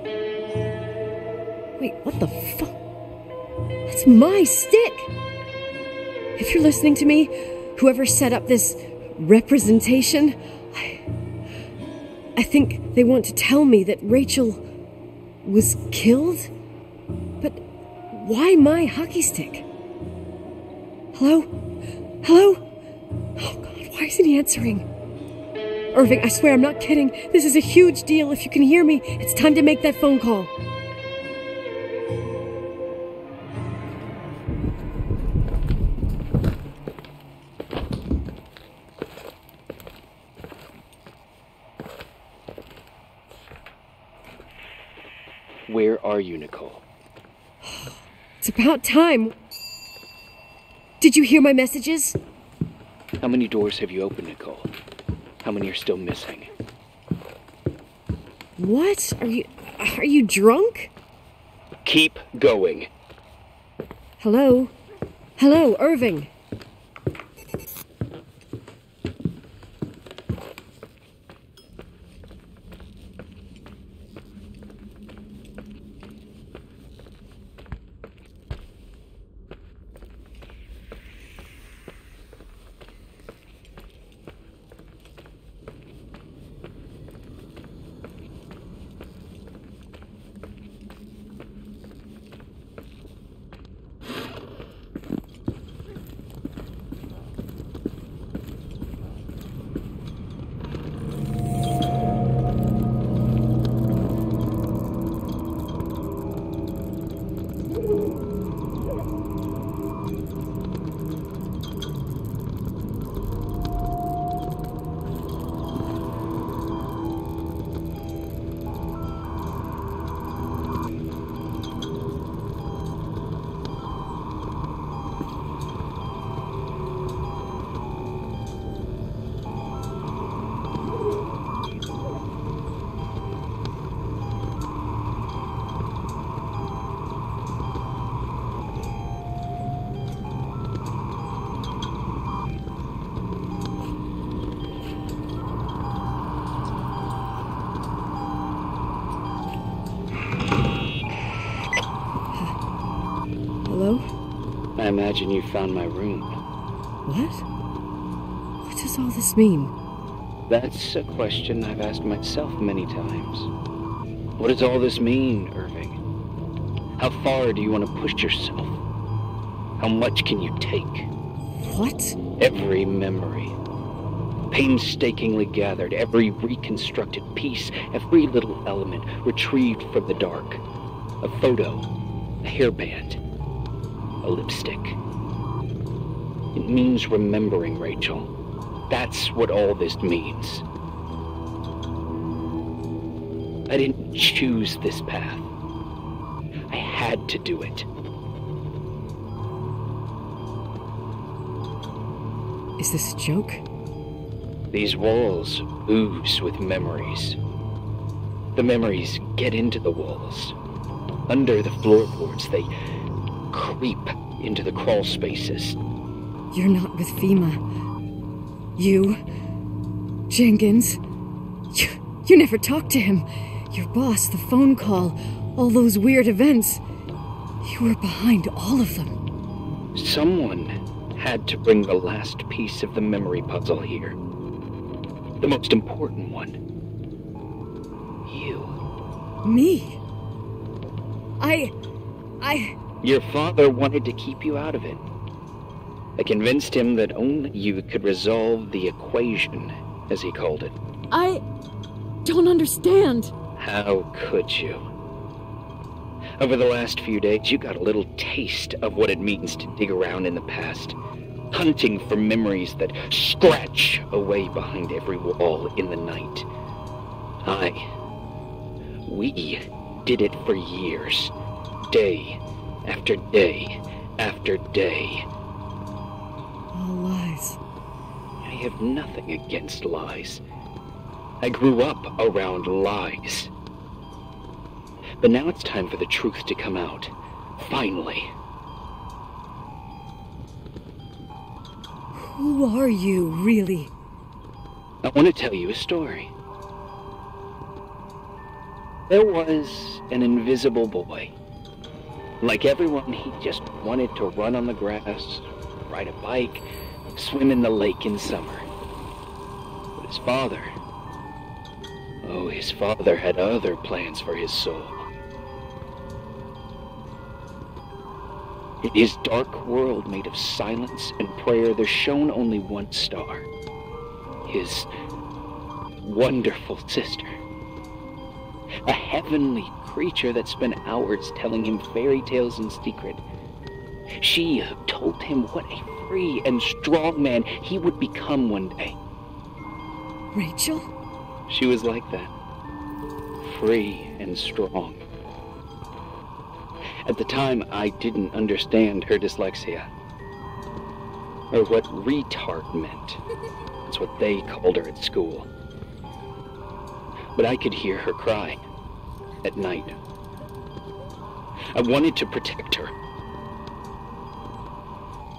Wait, what the fuck? That's my stick! If you're listening to me, whoever set up this representation, I think they want to tell me that Rachel was killed? But why my hockey stick? Hello? Hello? Oh God, why isn't he answering? Irving, I swear I'm not kidding. This is a huge deal. If you can hear me, it's time to make that phone call. Where are you, Nicole? It's about time. Did you hear my messages? How many doors have you opened, Nicole? How many are still missing? What? Are you drunk? Keep going. Hello? Hello, Irving. I imagine you found my room. What? What does all this mean? That's a question I've asked myself many times. What does all this mean, Irving? How far do you want to push yourself? How much can you take? What? Every memory, painstakingly gathered, every reconstructed piece, every little element retrieved from the dark. A photo, a hairband. A lipstick. It means remembering, Rachel. That's what all this means. I didn't choose this path. I had to do it. Is this a joke? These walls ooze with memories. The memories get into the walls. Under the floorboards, they creep into the crawl spaces. You're not with FEMA. You, Jenkins, you never talked to him. Your boss, the phone call, all those weird events. You were behind all of them. Someone had to bring the last piece of the memory puzzle here. The most important one. You. Me? Your father wanted to keep you out of it. I convinced him that only you could resolve the equation, as he called it. I don't understand. How could you? Over the last few days, you got a little taste of what it means to dig around in the past, hunting for memories that scratch away behind every wall in the night. We did it for years, day after day, after day. All lies. I have nothing against lies. I grew up around lies. But now it's time for the truth to come out. Finally. Who are you, really? I want to tell you a story. There was an invisible boy. Like everyone, he just wanted to run on the grass, ride a bike, swim in the lake in summer. But his father... oh, his father had other plans for his soul. In his dark world made of silence and prayer, there shone only one star. His wonderful sister. A heavenly creature that spent hours telling him fairy tales in secret. She told him what a free and strong man he would become one day. Rachel? She was like that. Free and strong. At the time, I didn't understand her dyslexia. Or what retard meant. That's what they called her at school. But I could hear her cry. At night. I wanted to protect her.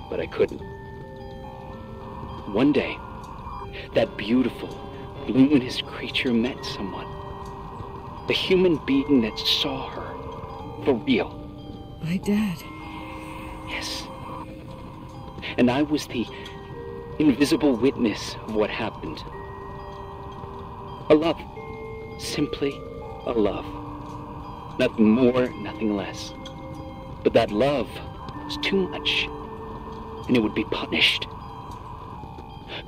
But I couldn't. One day, that beautiful, luminous creature met someone. A human being that saw her. For real. My dad. Yes. And I was the invisible witness of what happened. A love. Simply a love. Nothing more, nothing less. But that love was too much. And it would be punished.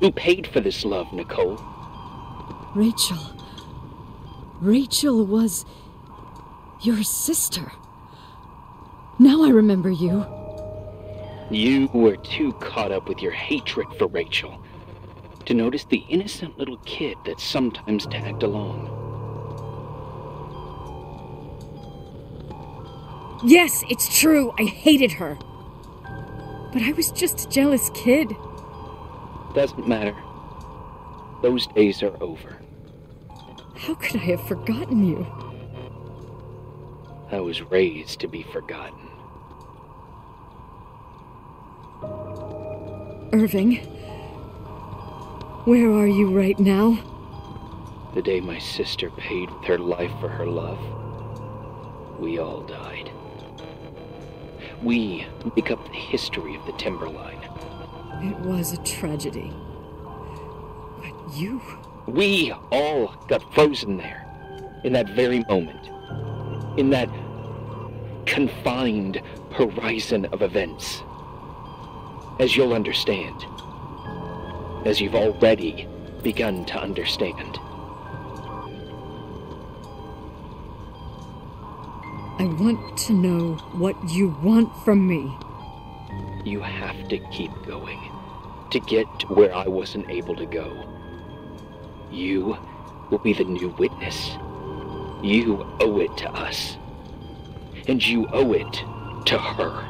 Who paid for this love, Nicole? Rachel. Rachel was... your sister. Now I remember you. You were too caught up with your hatred for Rachel to notice the innocent little kid that sometimes tagged along. Yes, it's true. I hated her. But I was just a jealous kid. Doesn't matter. Those days are over. How could I have forgotten you? I was raised to be forgotten. Irving, where are you right now? The day my sister paid with her life for her love, we all died. We make up the history of the Timberline. It was a tragedy. But you... we all got frozen there, in that very moment. In that confined horizon of events. As you'll understand. As you've already begun to understand. I want to know what you want from me. You have to keep going. To get to where I wasn't able to go. You will be the new witness. You owe it to us. And you owe it to her.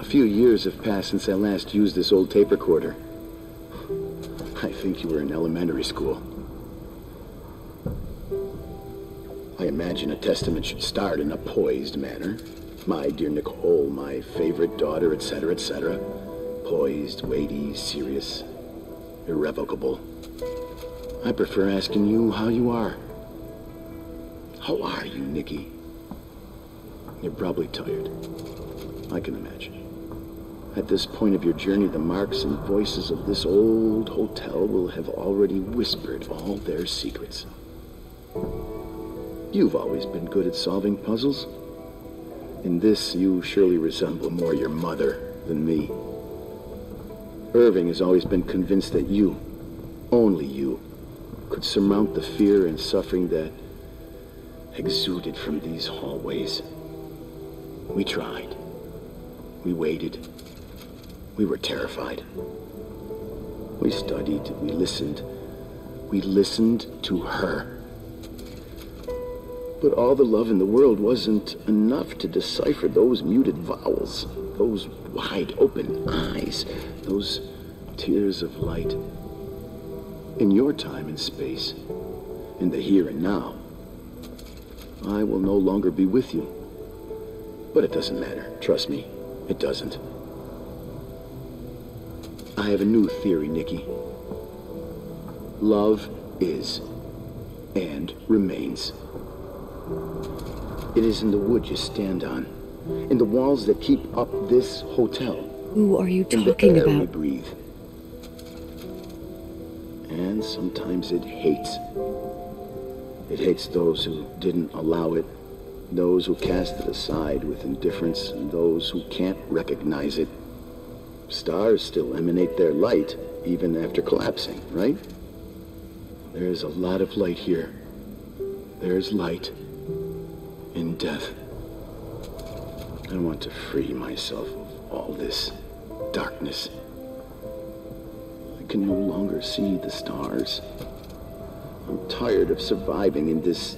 A few years have passed since I last used this old tape recorder. I think you were in elementary school. I am imagine a testament should start in a poised manner. My dear Nicole, my favorite daughter, etc., etc. Poised, weighty, serious, irrevocable. I prefer asking you how you are. How are you, Nikki? You're probably tired. I can imagine. At this point of your journey, the marks and voices of this old hotel will have already whispered all their secrets. You've always been good at solving puzzles. In this, you surely resemble more your mother than me. Irving has always been convinced that you, only you, could surmount the fear and suffering that exuded from these hallways. We tried. We waited. We were terrified. We studied. We listened. We listened to her. But all the love in the world wasn't enough to decipher those muted vowels, those wide-open eyes, those tears of light. In your time and space, in the here and now, I will no longer be with you. But it doesn't matter. Trust me, it doesn't. I have a new theory, Nikki. Love is and remains. It is in the wood you stand on, in the walls that keep up this hotel. Who are you talking about? In the air we breathe. And sometimes it hates. It hates those who didn't allow it, those who cast it aside with indifference, and those who can't recognize it. Stars still emanate their light, even after collapsing, right? There is a lot of light here. There is light in death. I want to free myself of all this darkness. I can no longer see the stars. I'm tired of surviving in this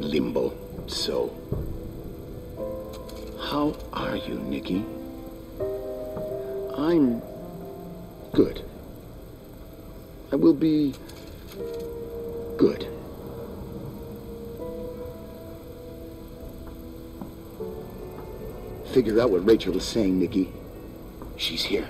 limbo. So, how are you, Nikki? I'm good. I will be good. Figure out what Rachel was saying, Nikki. She's here.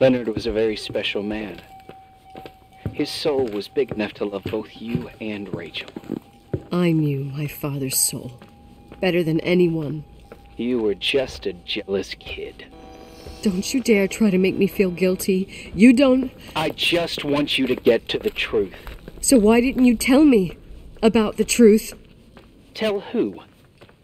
Leonard was a very special man. His soul was big enough to love both you and Rachel. I knew my father's soul better than anyone. You were just a jealous kid. Don't you dare try to make me feel guilty. You don't... I just want you to get to the truth. So why didn't you tell me about the truth? Tell who?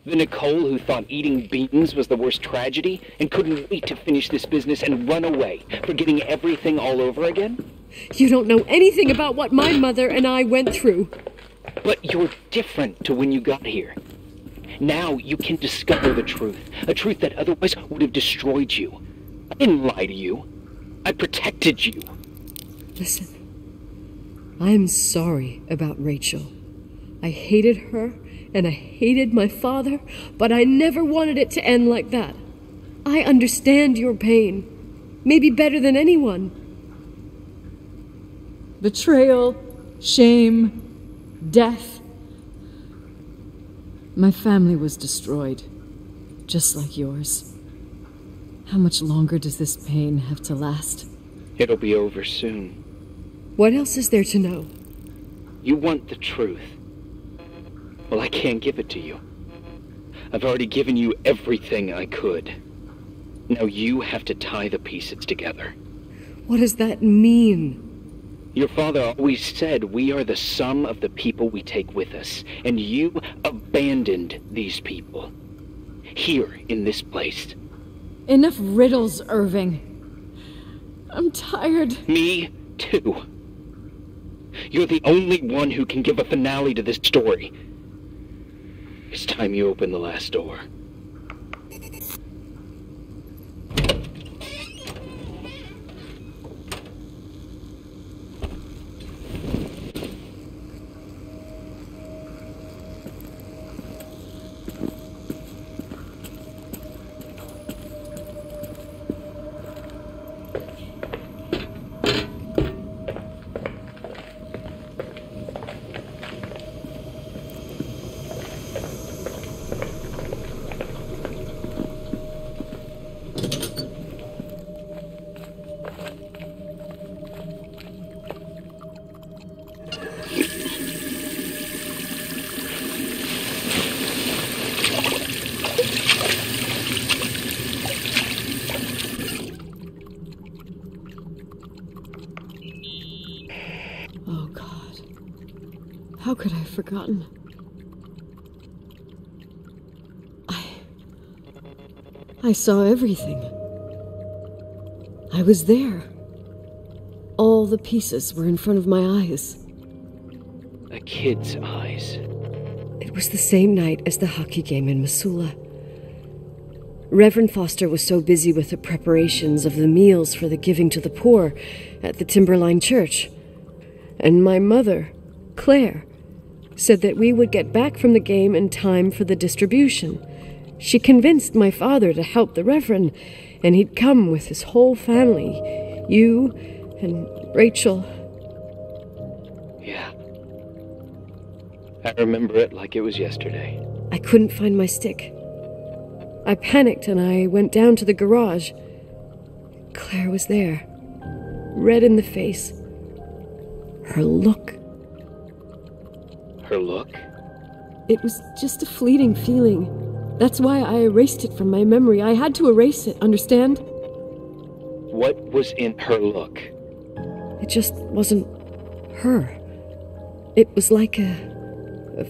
The Nicole who thought eating beans was the worst tragedy and couldn't wait to finish this business and run away, forgetting everything all over again? You don't know anything about what my mother and I went through. But you're different to when you got here. Now you can discover the truth, a truth that otherwise would have destroyed you. I didn't lie to you. I protected you. Listen, I'm sorry about Rachel. I hated her. And I hated my father, but I never wanted it to end like that. I understand your pain, maybe better than anyone. Betrayal, shame, death. My family was destroyed, just like yours. How much longer does this pain have to last? It'll be over soon. What else is there to know? You want the truth. Well, I can't give it to you. I've already given you everything I could. Now you have to tie the pieces together. What does that mean? Your father always said we are the sum of the people we take with us, and you abandoned these people. Here, in this place. Enough riddles, Irving. I'm tired. Me too. You're the only one who can give a finale to this story. It's time you open the last door. Forgotten. I saw everything. I was there. All the pieces were in front of my eyes. A kid's eyes. It was the same night as the hockey game in Missoula. Reverend Foster was so busy with the preparations of the meals for the giving to the poor at the Timberline Church. And my mother, Claire, said that we would get back from the game in time for the distribution. She convinced my father to help the Reverend, and he'd come with his whole family, you and Rachel. Yeah. I remember it like it was yesterday. I couldn't find my stick. I panicked and I went down to the garage. Claire was there, red in the face. Her look. Her look? It was just a fleeting feeling. That's why I erased it from my memory. I had to erase it, understand? What was in her look? It just wasn't her. It was like a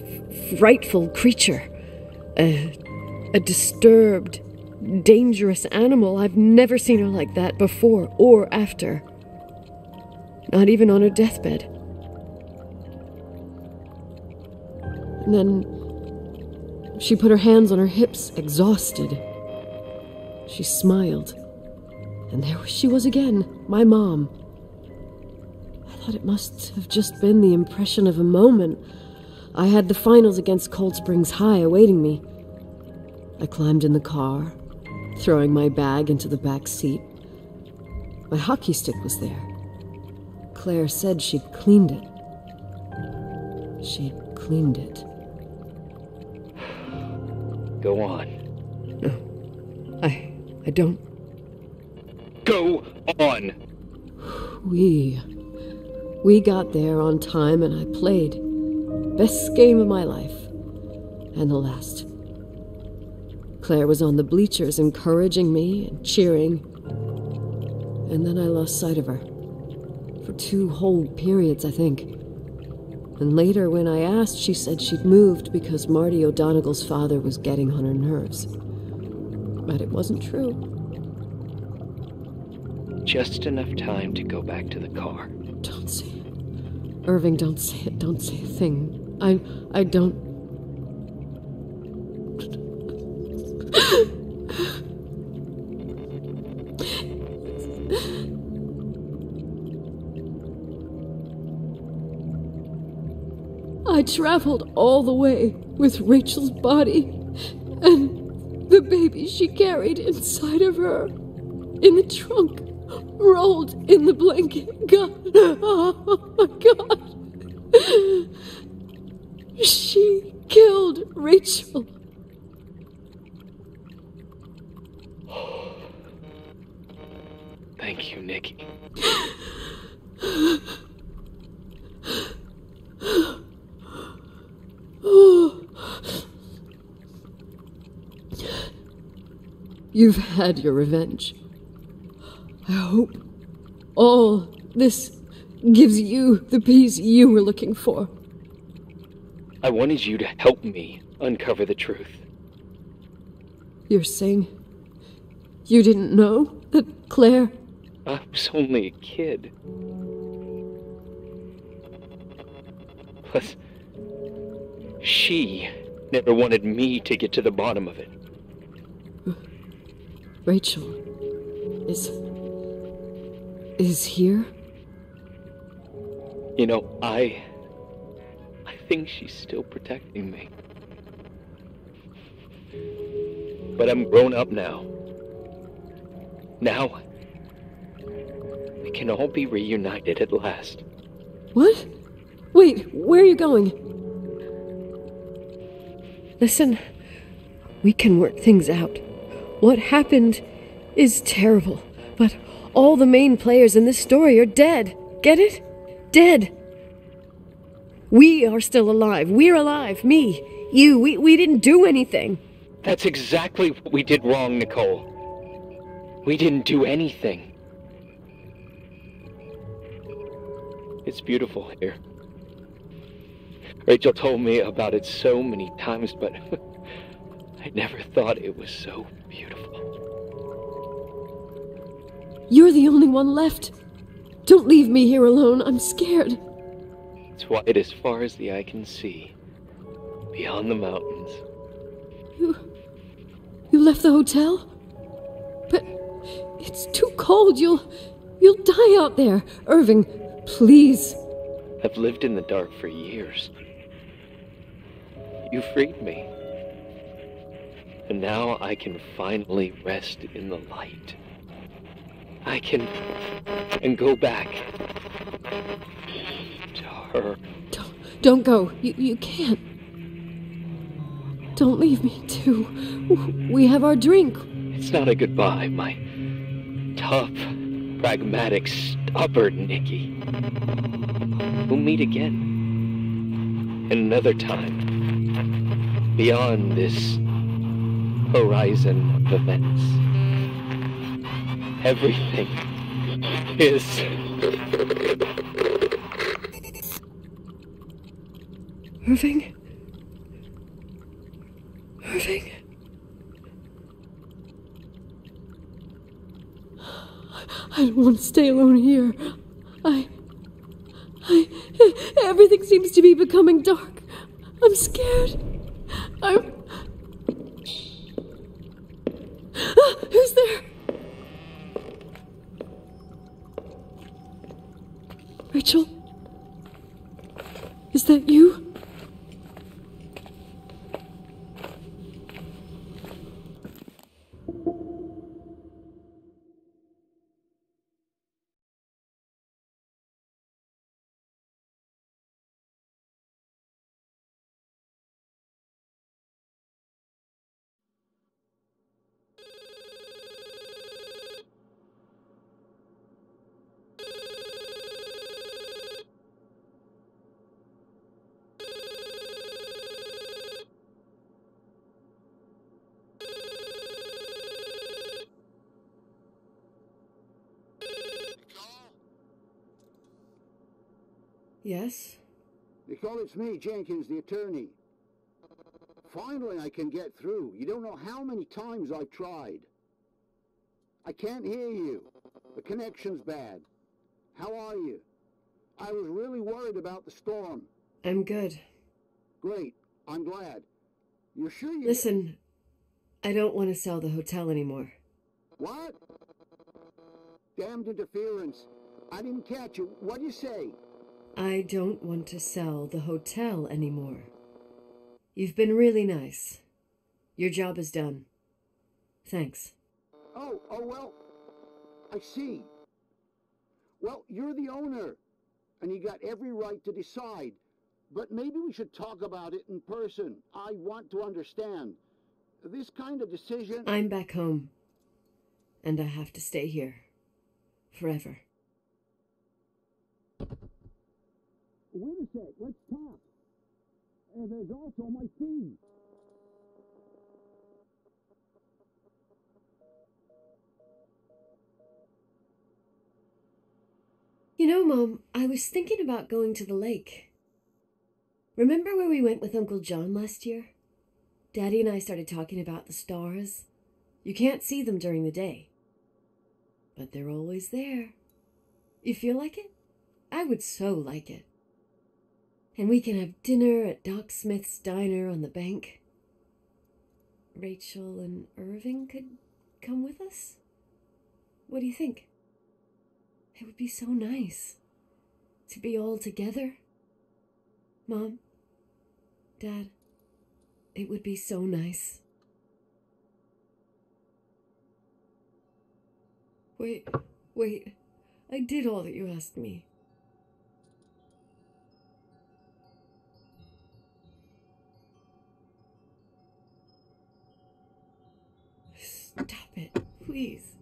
frightful creature. A disturbed, dangerous animal. I've never seen her like that before or after. Not even on her deathbed. And then she put her hands on her hips, exhausted. She smiled. And there she was again, my mom. I thought it must have just been the impression of a moment. I had the finals against Cold Springs High awaiting me. I climbed in the car, throwing my bag into the back seat. My hockey stick was there. Claire said she'd cleaned it. She'd cleaned it. Go on. No. I don't. Go on! We got there on time and I played. Best game of my life. And the last. Claire was on the bleachers encouraging me and cheering. And then I lost sight of her. For 2 whole periods, I think. And later, when I asked, she said she'd moved because Marty O'Donagle's father was getting on her nerves. But it wasn't true. Just enough time to go back to the car. Don't say it. Irving, don't say it. Don't say a thing. I don't... I traveled all the way with Rachel's body and the baby she carried inside of her, in the trunk, rolled in the blanket. God, oh my God. She killed Rachel. Thank you, Nikki. You've had your revenge. I hope all this gives you the peace you were looking for. I wanted you to help me uncover the truth. You're saying you didn't know that Claire... I was only a kid. Plus, she never wanted me to get to the bottom of it. Rachel is here? You know, I think she's still protecting me. But I'm grown up now. Now, we can all be reunited at last. What? Wait, where are you going? Listen, we can work things out. What happened is terrible, but all the main players in this story are dead. Get it? Dead. We are still alive. We're alive. Me, you, we didn't do anything. That's exactly what we did wrong, Nicole. We didn't do anything. It's beautiful here. Rachel told me about it so many times, but I never thought it was so beautiful. You're the only one left. Don't leave me here alone. I'm scared. It's wide as far as the eye can see, beyond the mountains. You left the hotel? But it's too cold. You'll die out there. Irving, please. I've lived in the dark for years. You freed me. And now I can finally rest in the light. I can... and go back... to her. Don't go. You can't. Don't leave me, too. We have our drink. It's not a goodbye, my tough, pragmatic, stubborn Nikki. We'll meet again. Another time. Beyond this horizon of events. Everything is... Irving? Irving? I don't want to stay alone here. Everything seems to be becoming dark. I'm scared. Ah, who's there? Rachel? Is that you? Yes? Nicole, it's me, Jenkins, the attorney. Finally I can get through. You don't know how many times I've tried. I can't hear you. The connection's bad. How are you? I was really worried about the storm. I'm good. Great. I'm glad. You're sure you... Listen, I don't want to sell the hotel anymore. What? Damned interference. I didn't catch you. What'd you say? I don't want to sell the hotel anymore. You've been really nice. Your job is done. Thanks. Oh, well, I see. Well, you're the owner, and you got every right to decide. But maybe we should talk about it in person. I want to understand. This kind of decision... I'm back home, and I have to stay here. Forever. Wait a sec, let's talk. And there's also my fee. You know, Mom, I was thinking about going to the lake. Remember where we went with Uncle John last year? Daddy and I started talking about the stars. You can't see them during the day, but they're always there. You feel like it? I would so like it. And we can have dinner at Doc Smith's diner on the bank. Rachel and Irving could come with us? What do you think? It would be so nice to be all together. Mom, Dad, it would be so nice. Wait, I did all that you asked me. Stop it, please.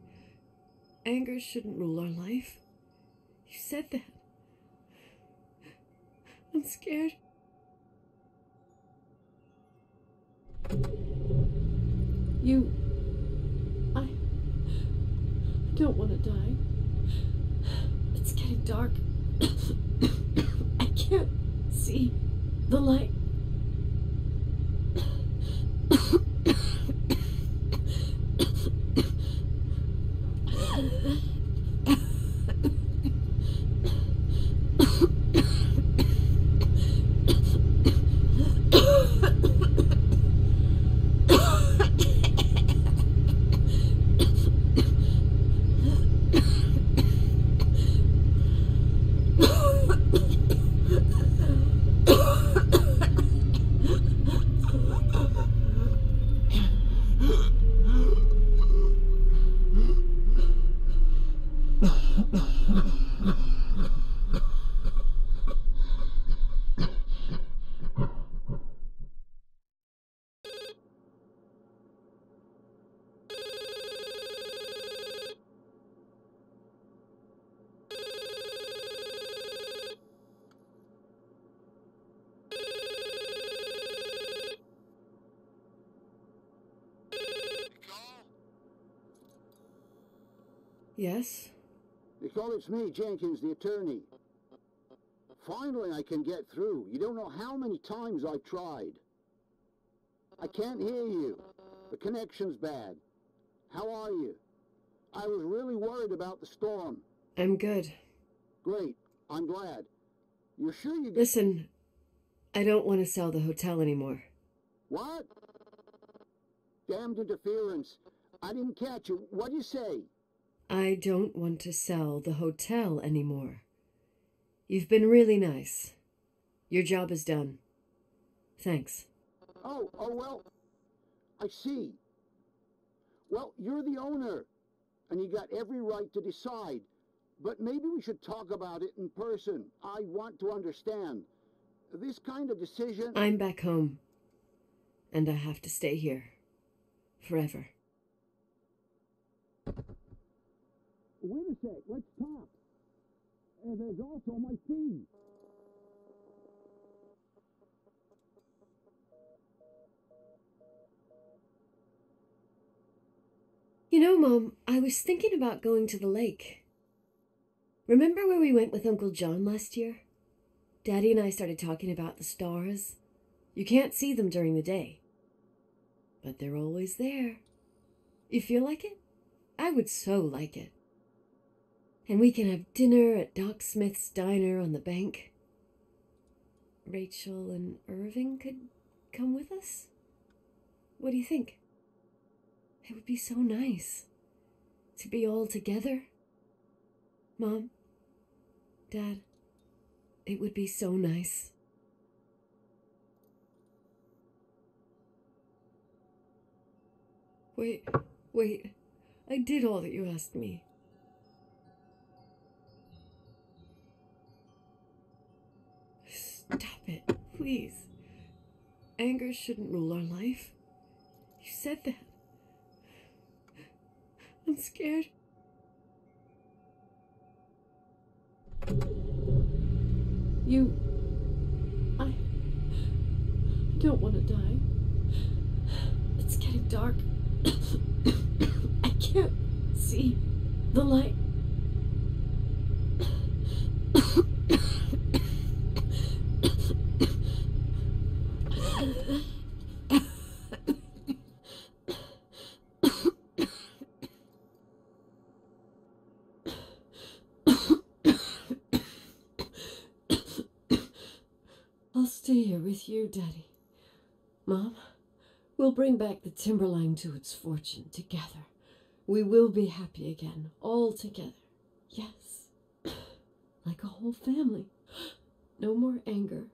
Anger shouldn't rule our life. You said that. I'm scared. I don't want to die. It's getting dark. I can't see the light. Yes? Nicole, it's me, Jenkins, the attorney. Finally, I can get through. You don't know how many times I tried. I can't hear you. The connection's bad. How are you? I was really worried about the storm. I'm good. Great. I'm glad. You're sure you... Listen, I don't want to sell the hotel anymore. What? Damned interference. I didn't catch you. What'd you say? I don't want to sell the hotel anymore. You've been really nice. Your job is done. Thanks. Oh, well, I see. Well, you're the owner, and you got every right to decide. But maybe we should talk about it in person. I want to understand. This kind of decision... I'm back home, and I have to stay here. Forever. Wait a sec, let's talk. And there's also my fee. You know, Mom, I was thinking about going to the lake. Remember where we went with Uncle John last year? Daddy and I started talking about the stars. You can't see them during the day, but they're always there. You feel like it? I would so like it. And we can have dinner at Doc Smith's diner on the bank. Rachel and Irving could come with us? What do you think? It would be so nice to be all together. Mom, Dad, it would be so nice. Wait, I did all that you asked me. Stop it, please. Anger shouldn't rule our life. You said that. I'm scared. I don't want to die. It's getting dark. I can't see the light. stay here with you, Daddy. Mom, we'll bring back the Timberline to its fortune together. We will be happy again, all together. Yes, like a whole family. No more anger,